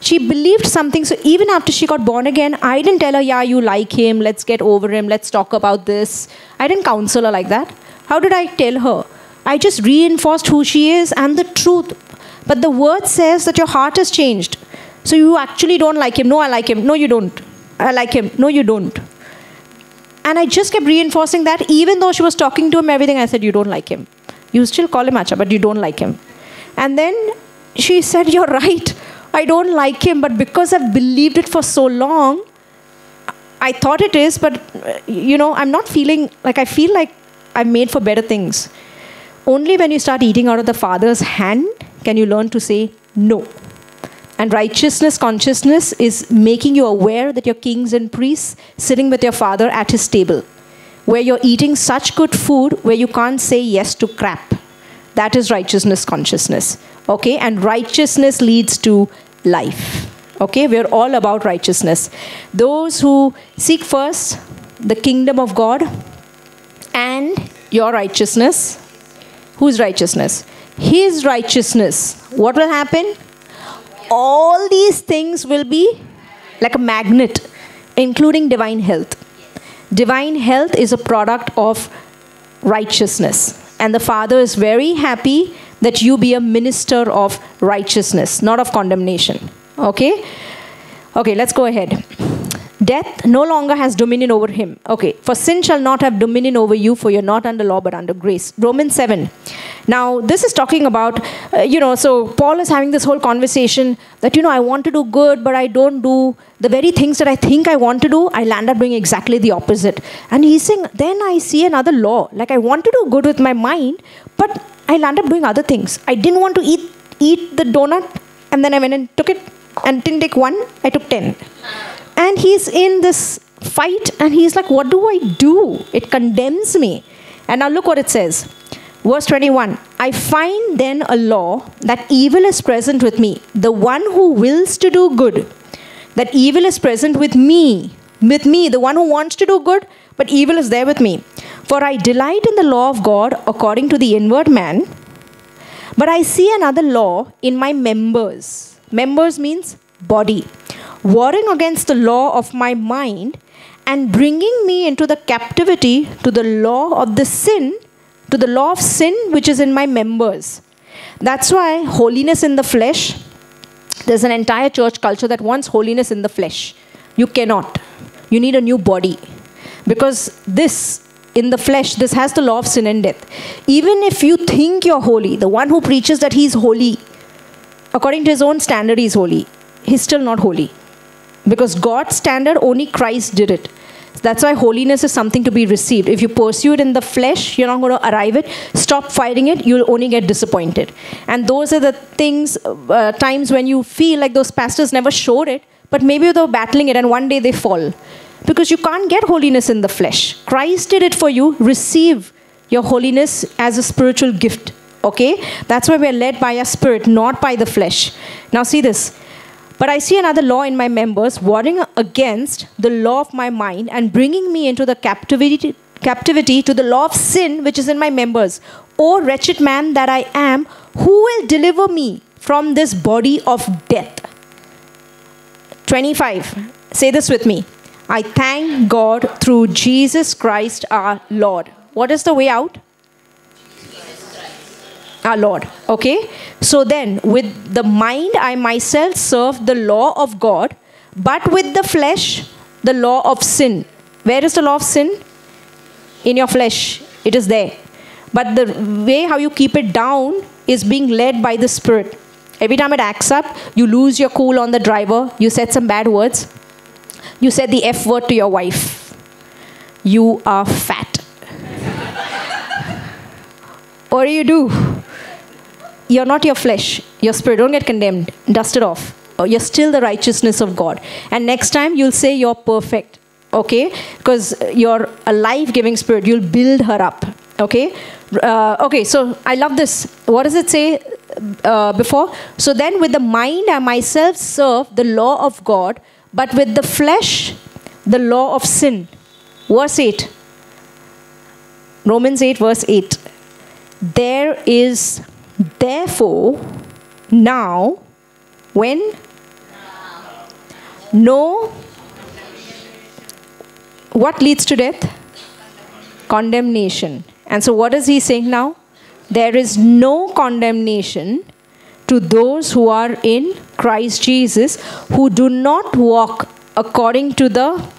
she believed something. So even after she got born again, I didn't tell her, yeah, you like him. Let's get over him. Let's talk about this. I didn't counsel her like that. How did I tell her? I just reinforced who she is and the truth. But the word says that your heart has changed. So you actually don't like him. No, I like him. No, you don't. I like him. No, you don't. And I just kept reinforcing that even though she was talking to him, everything, I said, you don't like him. You still call him Acha, but you don't like him. And then she said, you're right. I don't like him. But because I've believed it for so long, I thought it is, but you know, I'm not feeling like, I feel like I'm made for better things. Only when you start eating out of the Father's hand, can you learn to say no. And righteousness, consciousness is making you aware that you're kings and priests sitting with your Father at his table, where you're eating such good food where you can't say yes to crap. That is righteousness, consciousness. Okay, and righteousness leads to life. Okay, we're all about righteousness. Those who seek first the kingdom of God and your righteousness, whose righteousness? His righteousness. What will happen? All these things will be like a magnet, including divine health. Divine health is a product of righteousness. And the Father is very happy that you be a minister of righteousness, not of condemnation. Okay? Okay, let's go ahead. Death no longer has dominion over him. Okay, for sin shall not have dominion over you, for you're not under law, but under grace. Romans 7. Now, this is talking about, you know, so Paul is having this whole conversation that, you know, I want to do good, but I don't do the very things that I think I want to do. I land up doing exactly the opposite. And he's saying, then I see another law. Like, I want to do good with my mind, but I land up doing other things. I didn't want to eat the donut, and then I went and took it, and didn't take one, I took 10. And he's in this fight, and he's like, what do I do? It condemns me. And now look what it says. Verse 21, I find then a law that evil is present with me, the one who wills to do good, that evil is present with me, the one who wants to do good, but evil is there with me. For I delight in the law of God according to the inward man, but I see another law in my members. Members means body. Warring against the law of my mind and bringing me into the captivity to the law of the sin, to the law of sin which is in my members. That's why holiness in the flesh, there's an entire church culture that wants holiness in the flesh. You cannot. You need a new body. Because this, in the flesh, this has the law of sin and death. Even if you think you're holy, the one who preaches that he's holy, according to his own standard he's holy, he's still not holy. Because God's standard, only Christ did it. That's why holiness is something to be received. If you pursue it in the flesh, you're not going to arrive it. Stop fighting it. You'll only get disappointed. And those are the things, times when you feel like those pastors never showed it, but maybe they're battling it and one day they fall. Because you can't get holiness in the flesh. Christ did it for you. Receive your holiness as a spiritual gift. Okay? That's why we're led by our spirit, not by the flesh. Now see this. But I see another law in my members, warring against the law of my mind and bringing me into the captivity to the law of sin which is in my members. O wretched man that I am, who will deliver me from this body of death? 25. Say this with me. I thank God through Jesus Christ our Lord. What is the way out? Our Lord. Okay. So then with the mind, I myself serve the law of God, but with the flesh, the law of sin. Where is the law of sin? In your flesh. It is there. But the way how you keep it down is being led by the Spirit. Every time it acts up, you lose your cool on the driver. You said some bad words. You said the F word to your wife. You are fat. What do you do? You're not your flesh. Your spirit. Don't get condemned. Dust it off. You're still the righteousness of God. And next time you'll say you're perfect. Okay? Because you're a life-giving spirit. You'll build her up. Okay? Okay, so I love this. What does it say before? So then with the mind I myself serve the law of God, but with the flesh, the law of sin. Verse 8. Romans 8, verse 8. There is therefore now, when? No. What leads to death? Condemnation. And so what is he saying now? There is no condemnation to those who are in Christ Jesus, who do not walk according to the...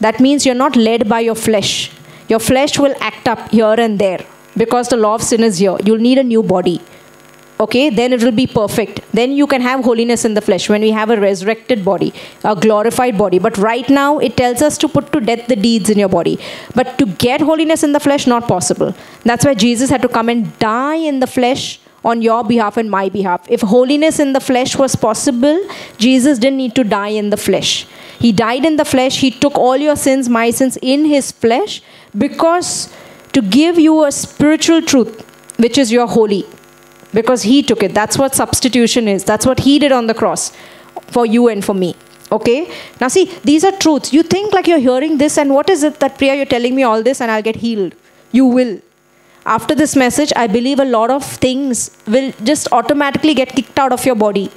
That means you're not led by your flesh. Your flesh will act up here and there because the law of sin is here. You'll need a new body. Okay, then it will be perfect. Then you can have holiness in the flesh when we have a resurrected body, a glorified body. But right now, it tells us to put to death the deeds in your body. But to get holiness in the flesh, not possible. That's why Jesus had to come and die in the flesh on your behalf and my behalf. If holiness in the flesh was possible, Jesus didn't need to die in the flesh. He died in the flesh. He took all your sins, my sins, in his flesh because to give you a spiritual truth, which is your holy. Because he took it. That's what substitution is. That's what he did on the cross for you and for me. Okay? Now see, these are truths. You think like you're hearing this and what is it that Priya, you're telling me all this and I'll get healed. You will. After this message, I believe a lot of things will just automatically get kicked out of your body.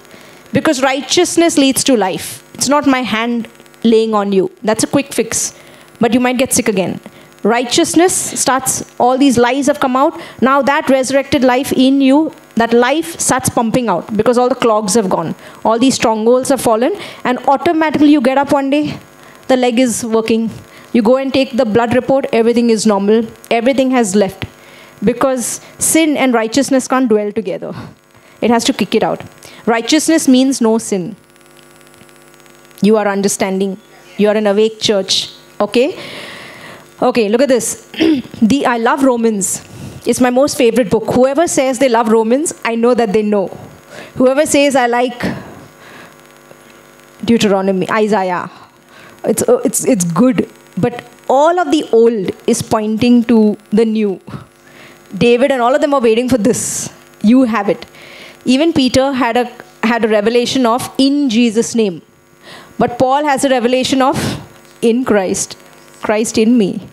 Because righteousness leads to life. It's not my hand laying on you. That's a quick fix. But you might get sick again. Righteousness starts, all these lies have come out. Now that resurrected life in you, that life starts pumping out. Because all the clogs have gone. All these strongholds have fallen. And automatically you get up one day, the leg is working. You go and take the blood report, everything is normal. Everything has left. Because sin and righteousness can't dwell together. It has to kick it out. Righteousness means no sin. You are understanding. You are an awake church. Okay? Okay, look at this. I love Romans. It's my most favorite book. Whoever says they love Romans, I know that they know. Whoever says I like Deuteronomy, Isaiah, it's good. But all of the old is pointing to the new. David and all of them are waiting for this. You have it. Even Peter had a revelation of in Jesus' name. But Paul has a revelation of in Christ. Christ in me.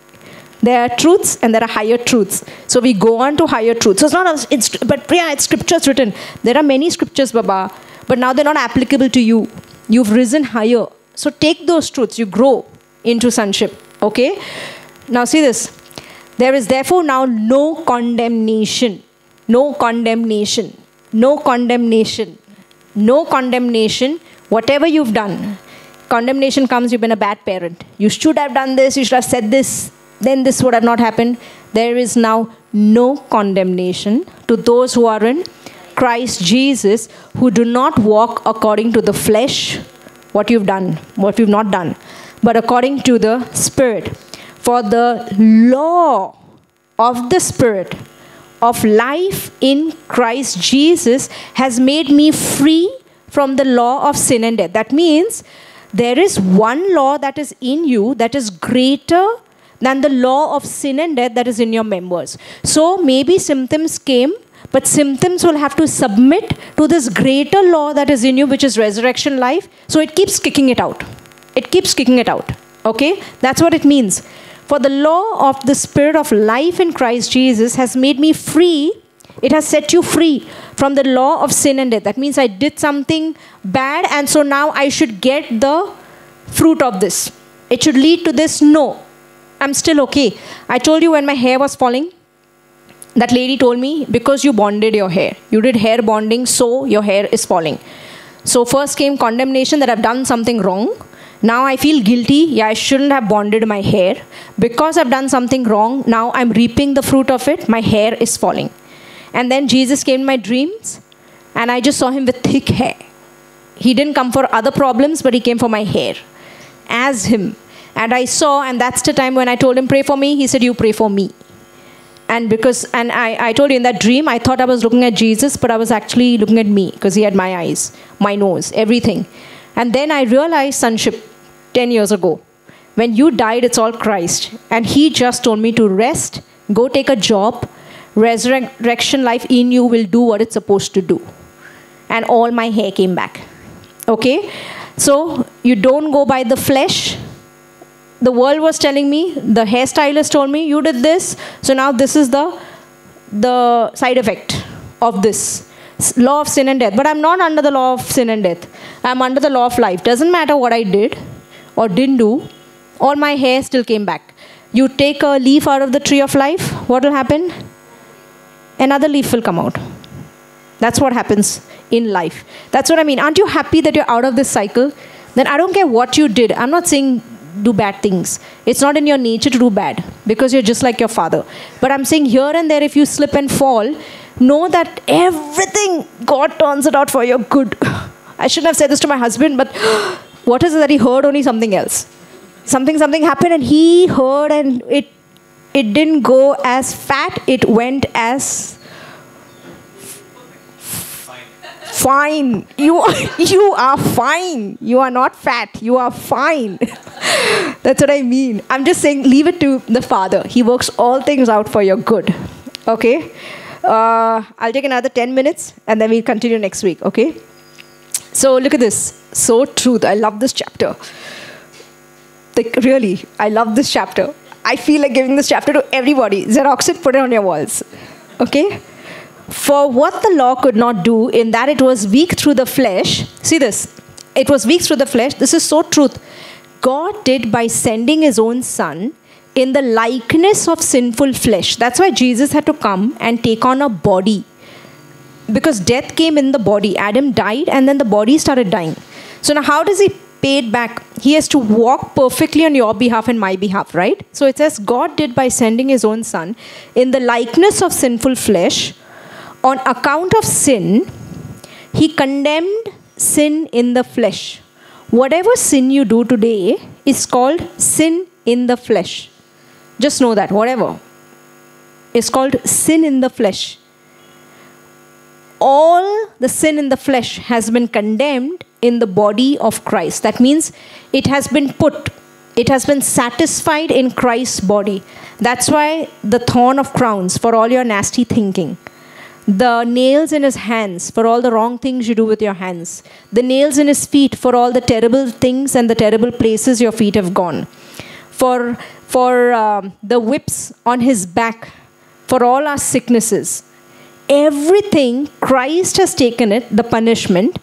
There are truths and there are higher truths. So we go on to higher truths. So it's not, but Priya, it's scriptures written. There are many scriptures, Baba. But now they're not applicable to you. You've risen higher. So take those truths. You grow into sonship. Okay? Now see this. There is therefore now no condemnation. No condemnation. No condemnation. No condemnation. Whatever you've done. Condemnation comes, you've been a bad parent. You should have done this. You should have said this. Then this would have not happened. There is now no condemnation to those who are in Christ Jesus, who do not walk according to the flesh, what you've done, what you've not done, but according to the Spirit. For the law of the Spirit of life in Christ Jesus has made me free from the law of sin and death. That means there is one law that is in you that is greater than the law of sin and death that is in your members. So maybe symptoms came, but symptoms will have to submit to this greater law that is in you, which is resurrection life. So it keeps kicking it out. It keeps kicking it out. Okay? That's what it means. For the law of the Spirit of life in Christ Jesus has made me free. It has set you free from the law of sin and death. That means I did something bad and so now I should get the fruit of this. It should lead to this. No. I'm still okay. I told you when my hair was falling, that lady told me, because you bonded your hair. You did hair bonding, so your hair is falling. So first came condemnation that I've done something wrong. Now I feel guilty. Yeah, I shouldn't have bonded my hair. Because I've done something wrong, now I'm reaping the fruit of it. My hair is falling. And then Jesus came in my dreams and I just saw him with thick hair. He didn't come for other problems, but he came for my hair as him. And I saw, and that's the time when I told him, pray for me. He said, you pray for me. And because, and I told you in that dream, I thought I was looking at Jesus, but I was actually looking at me because he had my eyes, my nose, everything. And then I realized sonship 10 years ago. When you died, it's all Christ. And he just told me to rest, go take a job. Resurrection life in you will do what it's supposed to do. And all my hair came back. Okay? So you don't go by the flesh. The world was telling me, the hairstylist told me, you did this, so now this is the side effect of this. Law of sin and death. But I'm not under the law of sin and death. I'm under the law of life. Doesn't matter what I did or didn't do, all my hair still came back. You take a leaf out of the tree of life, what will happen? Another leaf will come out. That's what happens in life. That's what I mean. Aren't you happy that you're out of this cycle? Then I don't care what you did. I'm not saying do bad things. It's not in your nature to do bad because you're just like your father. But I'm saying here and there, if you slip and fall, know that everything, God turns it out for your good. I shouldn't have said this to my husband, but what is it that he heard only something else? Something happened and he heard and it didn't go as fat, it went as fine. You are fine. You are not fat. You are fine. That's what I mean. I'm just saying, leave it to the Father. He works all things out for your good. Okay? I'll take another 10 minutes and then we'll continue next week. Okay? So look at this. So truth. I love this chapter. Like, really, I love this chapter. I feel like giving this chapter to everybody. Xerox it, put it on your walls. Okay? For what the law could not do, in that it was weak through the flesh. See this. It was weak through the flesh. This is so truth. God did by sending his own son in the likeness of sinful flesh. That's why Jesus had to come and take on a body. Because death came in the body. Adam died and then the body started dying. So now how does he pay it back? He has to walk perfectly on your behalf and my behalf, right? So it says, God did by sending his own son in the likeness of sinful flesh. On account of sin, he condemned sin in the flesh. Whatever sin you do today is called sin in the flesh. Just know that, whatever. It's called sin in the flesh. All the sin in the flesh has been condemned in the body of Christ. That means it has been put, it has been satisfied in Christ's body. That's why the thorn of crowns for all your nasty thinking. The nails in his hands for all the wrong things you do with your hands. The nails in his feet for all the terrible things and the terrible places your feet have gone. For the whips on his back for all our sicknesses. Everything, Christ has taken it, the punishment.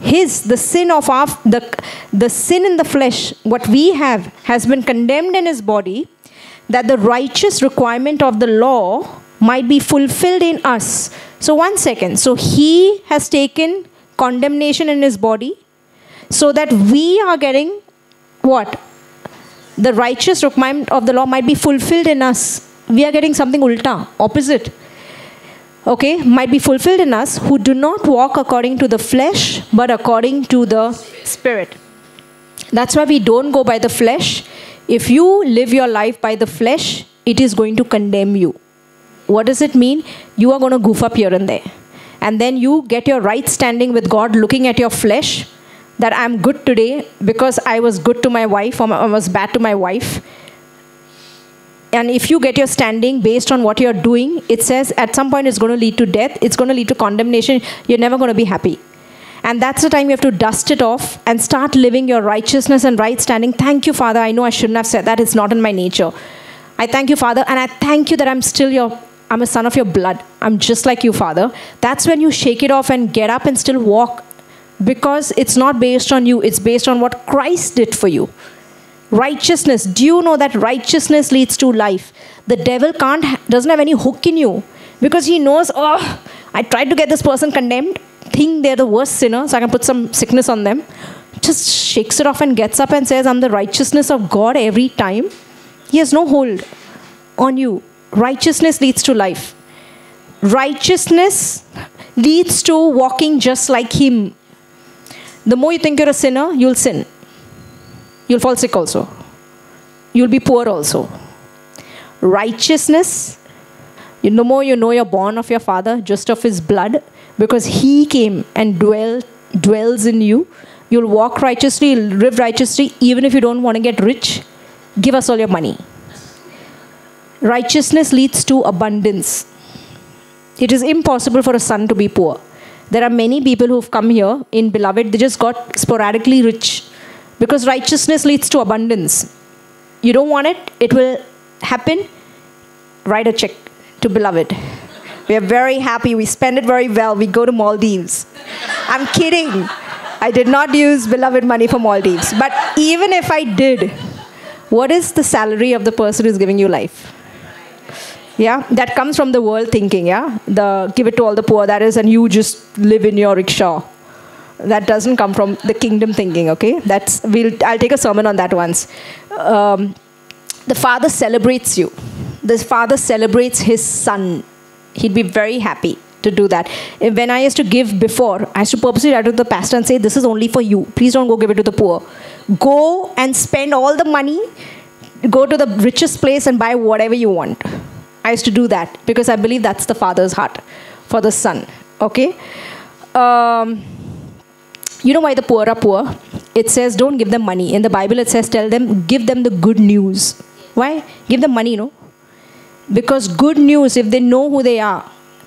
The sin in the flesh, what we have, has been condemned in his body, that the righteous requirement of the law might be fulfilled in us. So So he has taken condemnation in his body, so that we are getting what? The righteous requirement of the law might be fulfilled in us. We are getting something ulta, opposite. Okay, might be fulfilled in us who do not walk according to the flesh, but according to the Spirit. That's why we don't go by the flesh. If you live your life by the flesh, it is going to condemn you. What does it mean? You are going to goof up here and there. And then you get your right standing with God looking at your flesh, that I'm good today because I was good to my wife or I was bad to my wife. And if you get your standing based on what you're doing, it says at some point it's going to lead to death, it's going to lead to condemnation, you're never going to be happy. And that's the time you have to dust it off and start living your righteousness and right standing. Thank you, Father, I know I shouldn't have said that, it's not in my nature. I thank you, Father, and I thank you that I'm still your... I'm a son of your blood. I'm just like you, Father. That's when you shake it off and get up and still walk, because it's not based on you. It's based on what Christ did for you. Righteousness. Do you know that righteousness leads to life? The devil doesn't have any hook in you, because he knows, oh, I tried to get this person condemned, think they're the worst sinner, so I can put some sickness on them. Just shakes it off and gets up and says, I'm the righteousness of God every time. He has no hold on you. Righteousness leads to life. Righteousness leads to walking just like him. The more you think you're a sinner, you'll sin. You'll fall sick also. You'll be poor also. Righteousness, the more you know you're born of your Father, just of his blood, because he came and dwells in you. You'll walk righteously, you'll live righteously, even if you don't want to get rich. Give us all your money. Righteousness leads to abundance. It is impossible for a son to be poor. There are many people who've come here in Beloved, they just got sporadically rich, because righteousness leads to abundance. You don't want it, it will happen. Write a check to Beloved. We are very happy, we spend it very well, we go to Maldives. I'm kidding. I did not use Beloved money for Maldives. But even if I did, what is the salary of the person who's giving you life? Yeah, that comes from the world thinking, yeah? The give it to all the poor, that is, and you just live in your rickshaw. That doesn't come from the kingdom thinking, okay? I'll take a sermon on that once. The Father celebrates you. The Father celebrates his Son. He'd be very happy to do that. When I used to give before, I used to purposely write to the pastor and say, this is only for you. Please don't go give it to the poor. Go and spend all the money. Go to the richest place and buy whatever you want. I used to do that because I believe that's the Father's heart for the Son. Okay? You know why the poor are poor? It says don't give them money. In the Bible it says tell them, give them the good news. Why? Give them money, no? Because good news, if they know who they are,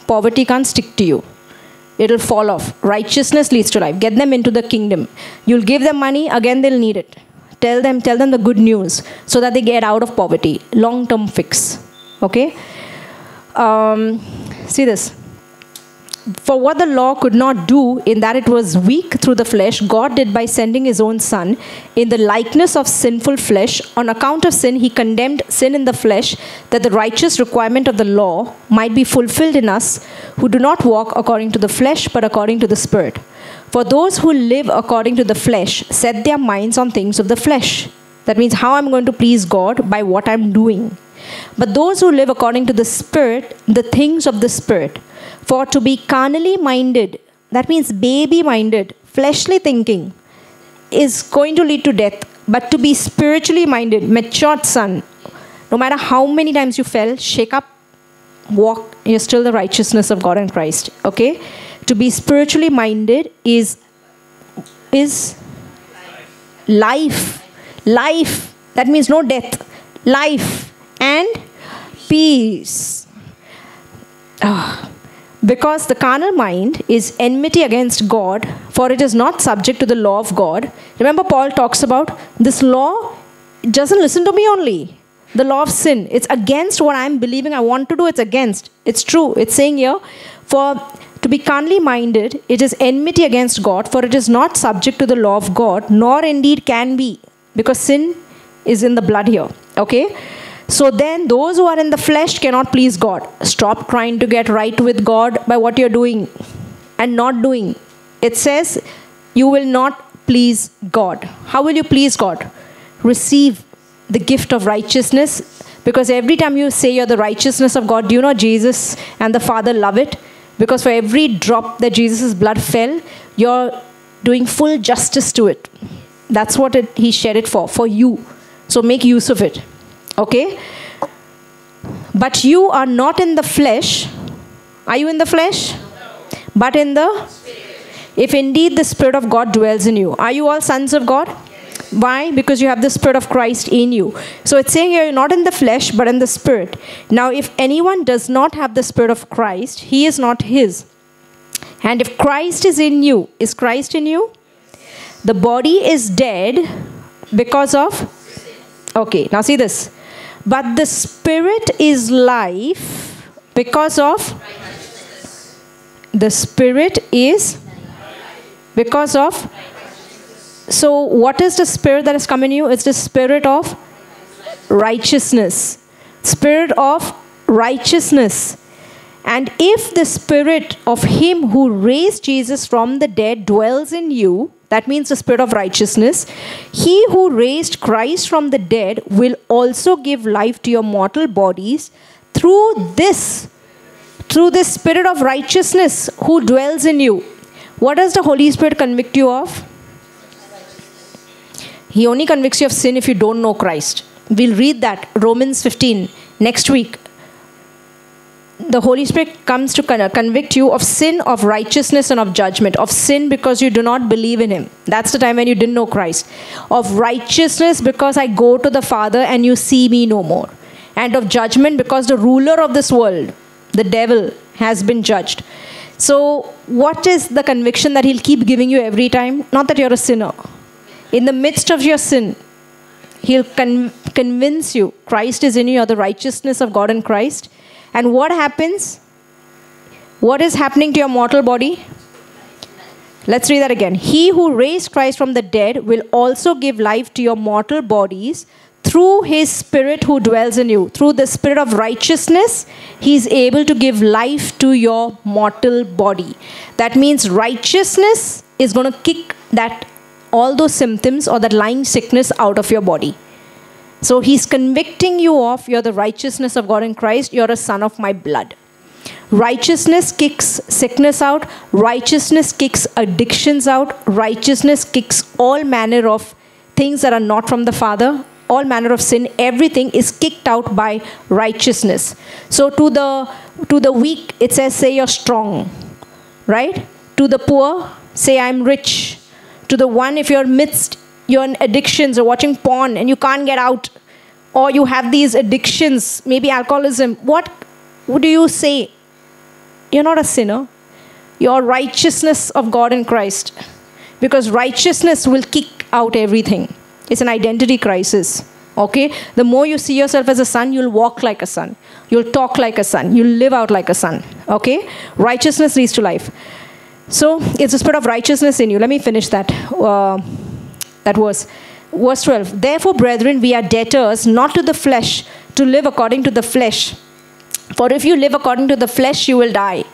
poverty can't stick to you. It'll fall off. Righteousness leads to life. Get them into the kingdom. You'll give them money, again they'll need it. Tell them the good news so that they get out of poverty. Long-term fix. Okay? See this. For what the law could not do, in that it was weak through the flesh, God did by sending his own Son in the likeness of sinful flesh. On account of sin, he condemned sin in the flesh, that the righteous requirement of the law might be fulfilled in us, who do not walk according to the flesh, but according to the Spirit. For those who live according to the flesh set their minds on things of the flesh. That means how I'm going to please God by what I'm doing. But those who live according to the Spirit, the things of the Spirit. For to be carnally minded, that means baby-minded, fleshly thinking, is going to lead to death. But to be spiritually minded, matured son, no matter how many times you fell, shake up, walk, you're still the righteousness of God in Christ. Okay? To be spiritually minded is life. Life. That means no death. Life and peace. Oh. Because the carnal mind is enmity against God, for it is not subject to the law of God. Remember, Paul talks about this law, it doesn't listen to me only. The law of sin. It's against what I'm believing I want to do. It's against. It's true. It's saying here, for to be carnally minded, it is enmity against God, for it is not subject to the law of God, nor indeed can be, because sin is in the blood here. Okay? So then those who are in the flesh cannot please God. Stop trying to get right with God by what you're doing and not doing. It says you will not please God. How will you please God? Receive the gift of righteousness, because every time you say you're the righteousness of God, do you know Jesus and the Father love it? Because for every drop that Jesus' blood fell, you're doing full justice to it. That's what he shed it for you. So make use of it. Okay? But you are not in the flesh. Are you in the flesh? No. But in the Spirit. If indeed the Spirit of God dwells in you. Are you all sons of God? Yes. Why? Because you have the Spirit of Christ in you. So it's saying here, you're not in the flesh, but in the Spirit. Now, if anyone does not have the Spirit of Christ, he is not his. And if Christ is in you, is Christ in you? Yes. The body is dead because of? Okay, now see this. But the Spirit is life because of? The Spirit is because of? So what is the Spirit that has come in you? It's the Spirit of righteousness. Spirit of righteousness. And if the Spirit of Him who raised Jesus from the dead dwells in you, that means the Spirit of righteousness, He who raised Christ from the dead will also give life to your mortal bodies through this Spirit of righteousness who dwells in you. What does the Holy Spirit convict you of? He only convicts you of sin if you don't know Christ. We'll read that, Romans 15, next week. The Holy Spirit comes to convict you of sin, of righteousness, and of judgment. Of sin because you do not believe in Him. That's the time when you didn't know Christ. Of righteousness because I go to the Father and you see me no more. And of judgment because the ruler of this world, the devil, has been judged. So what is the conviction that He'll keep giving you every time? Not that you're a sinner. In the midst of your sin, He'll convince you. Christ is in you, or the righteousness of God in Christ. And what happens? What is happening to your mortal body? Let's read that again. He who raised Christ from the dead will also give life to your mortal bodies through His Spirit who dwells in you. Through the Spirit of righteousness, He is able to give life to your mortal body. That means righteousness is going to kick all those symptoms or that lying sickness out of your body. So He's convicting you of, you're the righteousness of God in Christ, you're a son of my blood. Righteousness kicks sickness out, righteousness kicks addictions out, righteousness kicks all manner of things that are not from the Father, all manner of sin, everything is kicked out by righteousness. So to the weak, it says, say you're strong, right? To the poor, say I'm rich. To the one, if you're midst, you're in addictions or watching porn and you can't get out, or you have these addictions, maybe alcoholism, what do you say? You're not a sinner. You're righteousness of God in Christ, because righteousness will kick out everything. It's an identity crisis. Okay? The more you see yourself as a son, you'll walk like a son. You'll talk like a son. You'll live out like a son. Okay? Righteousness leads to life. So it's the Spirit of righteousness in you. Let me finish that. That was verse 12. Therefore, brethren, we are debtors, not to the flesh, to live according to the flesh. For if you live according to the flesh, you will die.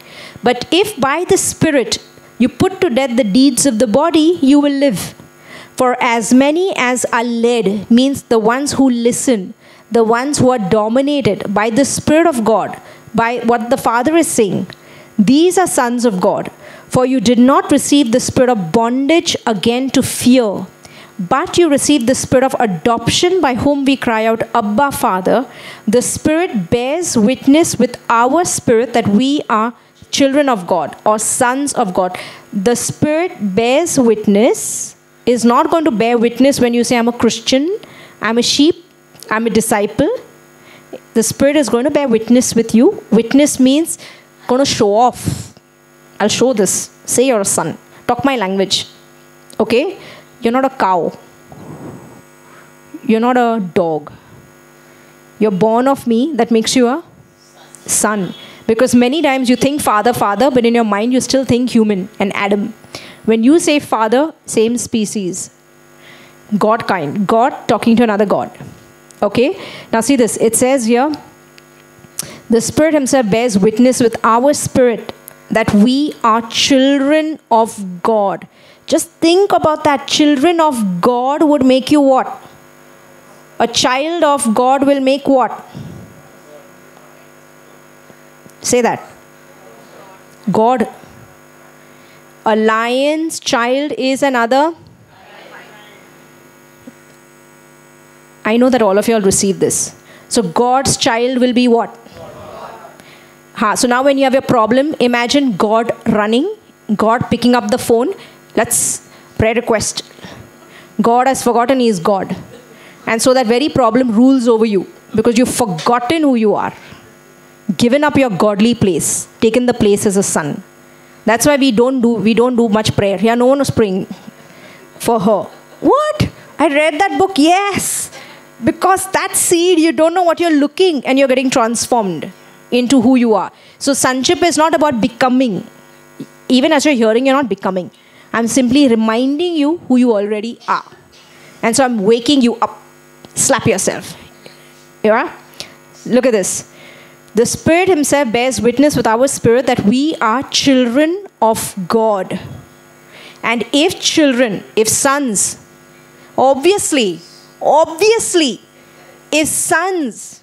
But if by the Spirit you put to death the deeds of the body, you will live. For as many as are led, means the ones who listen, the ones who are dominated by the Spirit of God, by what the Father is saying, these are sons of God. For you did not receive the spirit of bondage again to fear, But you received the spirit of adoption, by whom we cry out, Abba, Father. The Spirit bears witness with our spirit that we are children of God or sons of God. The Spirit bears witness is not going to bear witness when you say, I'm a Christian, I'm a sheep, I'm a disciple. The Spirit is going to bear witness with you. Witness means going to show off. I'll show this. Say you're a son. Talk my language. Okay? You're not a cow. You're not a dog. You're born of me. That makes you a son. Because many times you think father, father, but in your mind you still think human and Adam. When you say father, same species. God kind. God talking to another God. Okay? Now see this. It says here, the Spirit himself bears witness with our spirit that we are children of God. Just think about that. Children of God would make you what? A child of God will make what? Say that. God. A lion's child is another. I know that all of you all receive this. So God's child will be what? So now when you have your problem, imagine God running, God picking up the phone. Let's pray request. God has forgotten he is God. And so that very problem rules over you because you've forgotten who you are. Given up your godly place, taken the place as a son. That's why we don't do much prayer. Yeah, no one was praying for her. What? I read that book, yes. Because that seed, you don't know what you're looking and you're getting transformed into who you are. So sonship is not about becoming. Even as you're hearing, you're not becoming. I'm simply reminding you who you already are. And so I'm waking you up. Slap yourself. Yeah? Look at this. The Spirit himself bears witness with our spirit that we are children of God. And if children, if sons, obviously, if sons,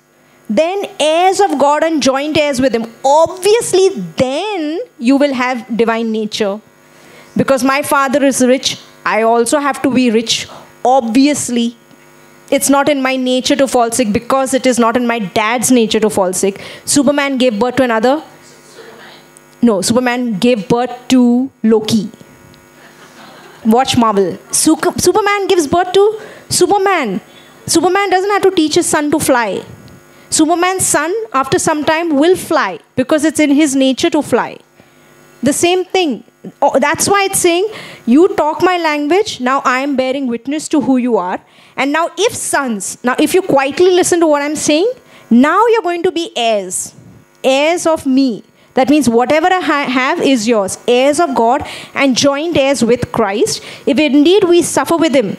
then heirs of God and joint heirs with him. Obviously, then you will have divine nature. Because my Father is rich, I also have to be rich. Obviously, it's not in my nature to fall sick because it is not in my dad's nature to fall sick. Superman gave birth to another. No, Superman gave birth to Loki. Watch Marvel. Superman gives birth to Superman. Superman doesn't have to teach his son to fly. Superman's son, after some time, will fly because it's in his nature to fly. The same thing. Oh, that's why it's saying, you talk my language, now I am bearing witness to who you are. And now if sons, now if you quietly listen to what I'm saying, now you're going to be heirs. Heirs of me. That means whatever I have is yours. Heirs of God and joint heirs with Christ. If indeed we suffer with him,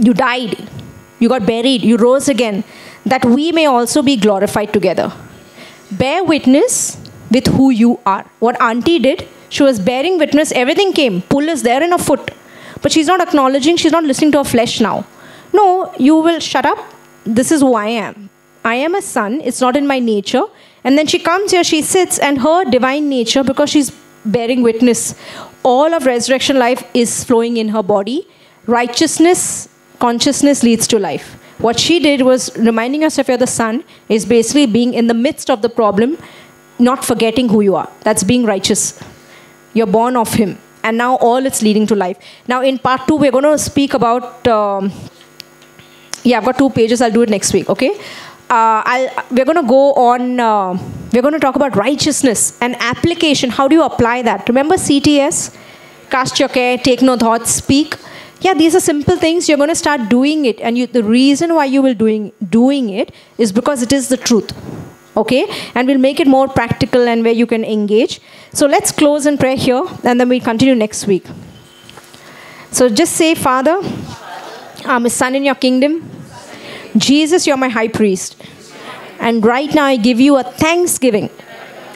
you died, you got buried, you rose again, that we may also be glorified together. Bear witness with who you are. What auntie did, she was bearing witness, everything came. Pull is there in her foot. But she's not acknowledging, she's not listening to her flesh now. No, you will shut up. This is who I am. I am a son, it's not in my nature. And then she comes here, she sits, and her divine nature, because she's bearing witness, all of resurrection life is flowing in her body. Righteousness, consciousness leads to life. What she did was reminding herself you're the son, is basically being in the midst of the problem, not forgetting who you are. That's being righteous. You're born of him. And now all it's leading to life. Now in part 2, we're going to speak about... I've got 2 pages. I'll do it next week, okay? We're going to go on... we're going to talk about righteousness and application. How do you apply that? Remember CTS? Cast your care, take no thoughts, speak. Yeah, these are simple things. You're going to start doing it. And the reason why you will doing it is because it is the truth. Okay, and we'll make it more practical and where you can engage. So let's close in prayer here and then we'll continue next week. So just say, Father, I'm a son in your kingdom. Jesus, you're my high priest. And right now I give you a thanksgiving.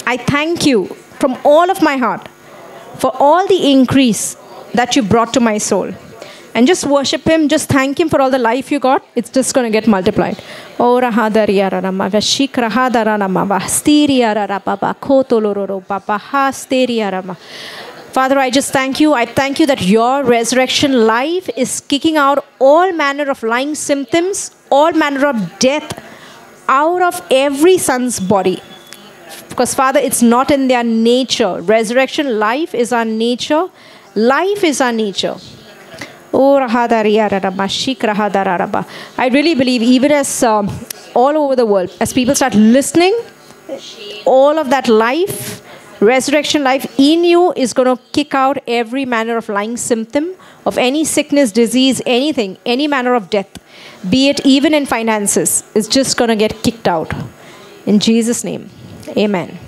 I thank you from all of my heart for all the increase that you brought to my soul. And just worship him. Just thank him for all the life you got. It's just going to get multiplied. Oh, Father, I just thank you. I thank you that your resurrection life is kicking out all manner of lying symptoms, all manner of death out of every son's body. Because, Father, it's not in their nature. Resurrection life is our nature. Life is our nature. I really believe, even as all over the world, as people start listening, all of that life, resurrection life in you is going to kick out every manner of lying symptom of any sickness, disease, anything, any manner of death, be it even in finances. It's just going to get kicked out. In Jesus' name. Amen.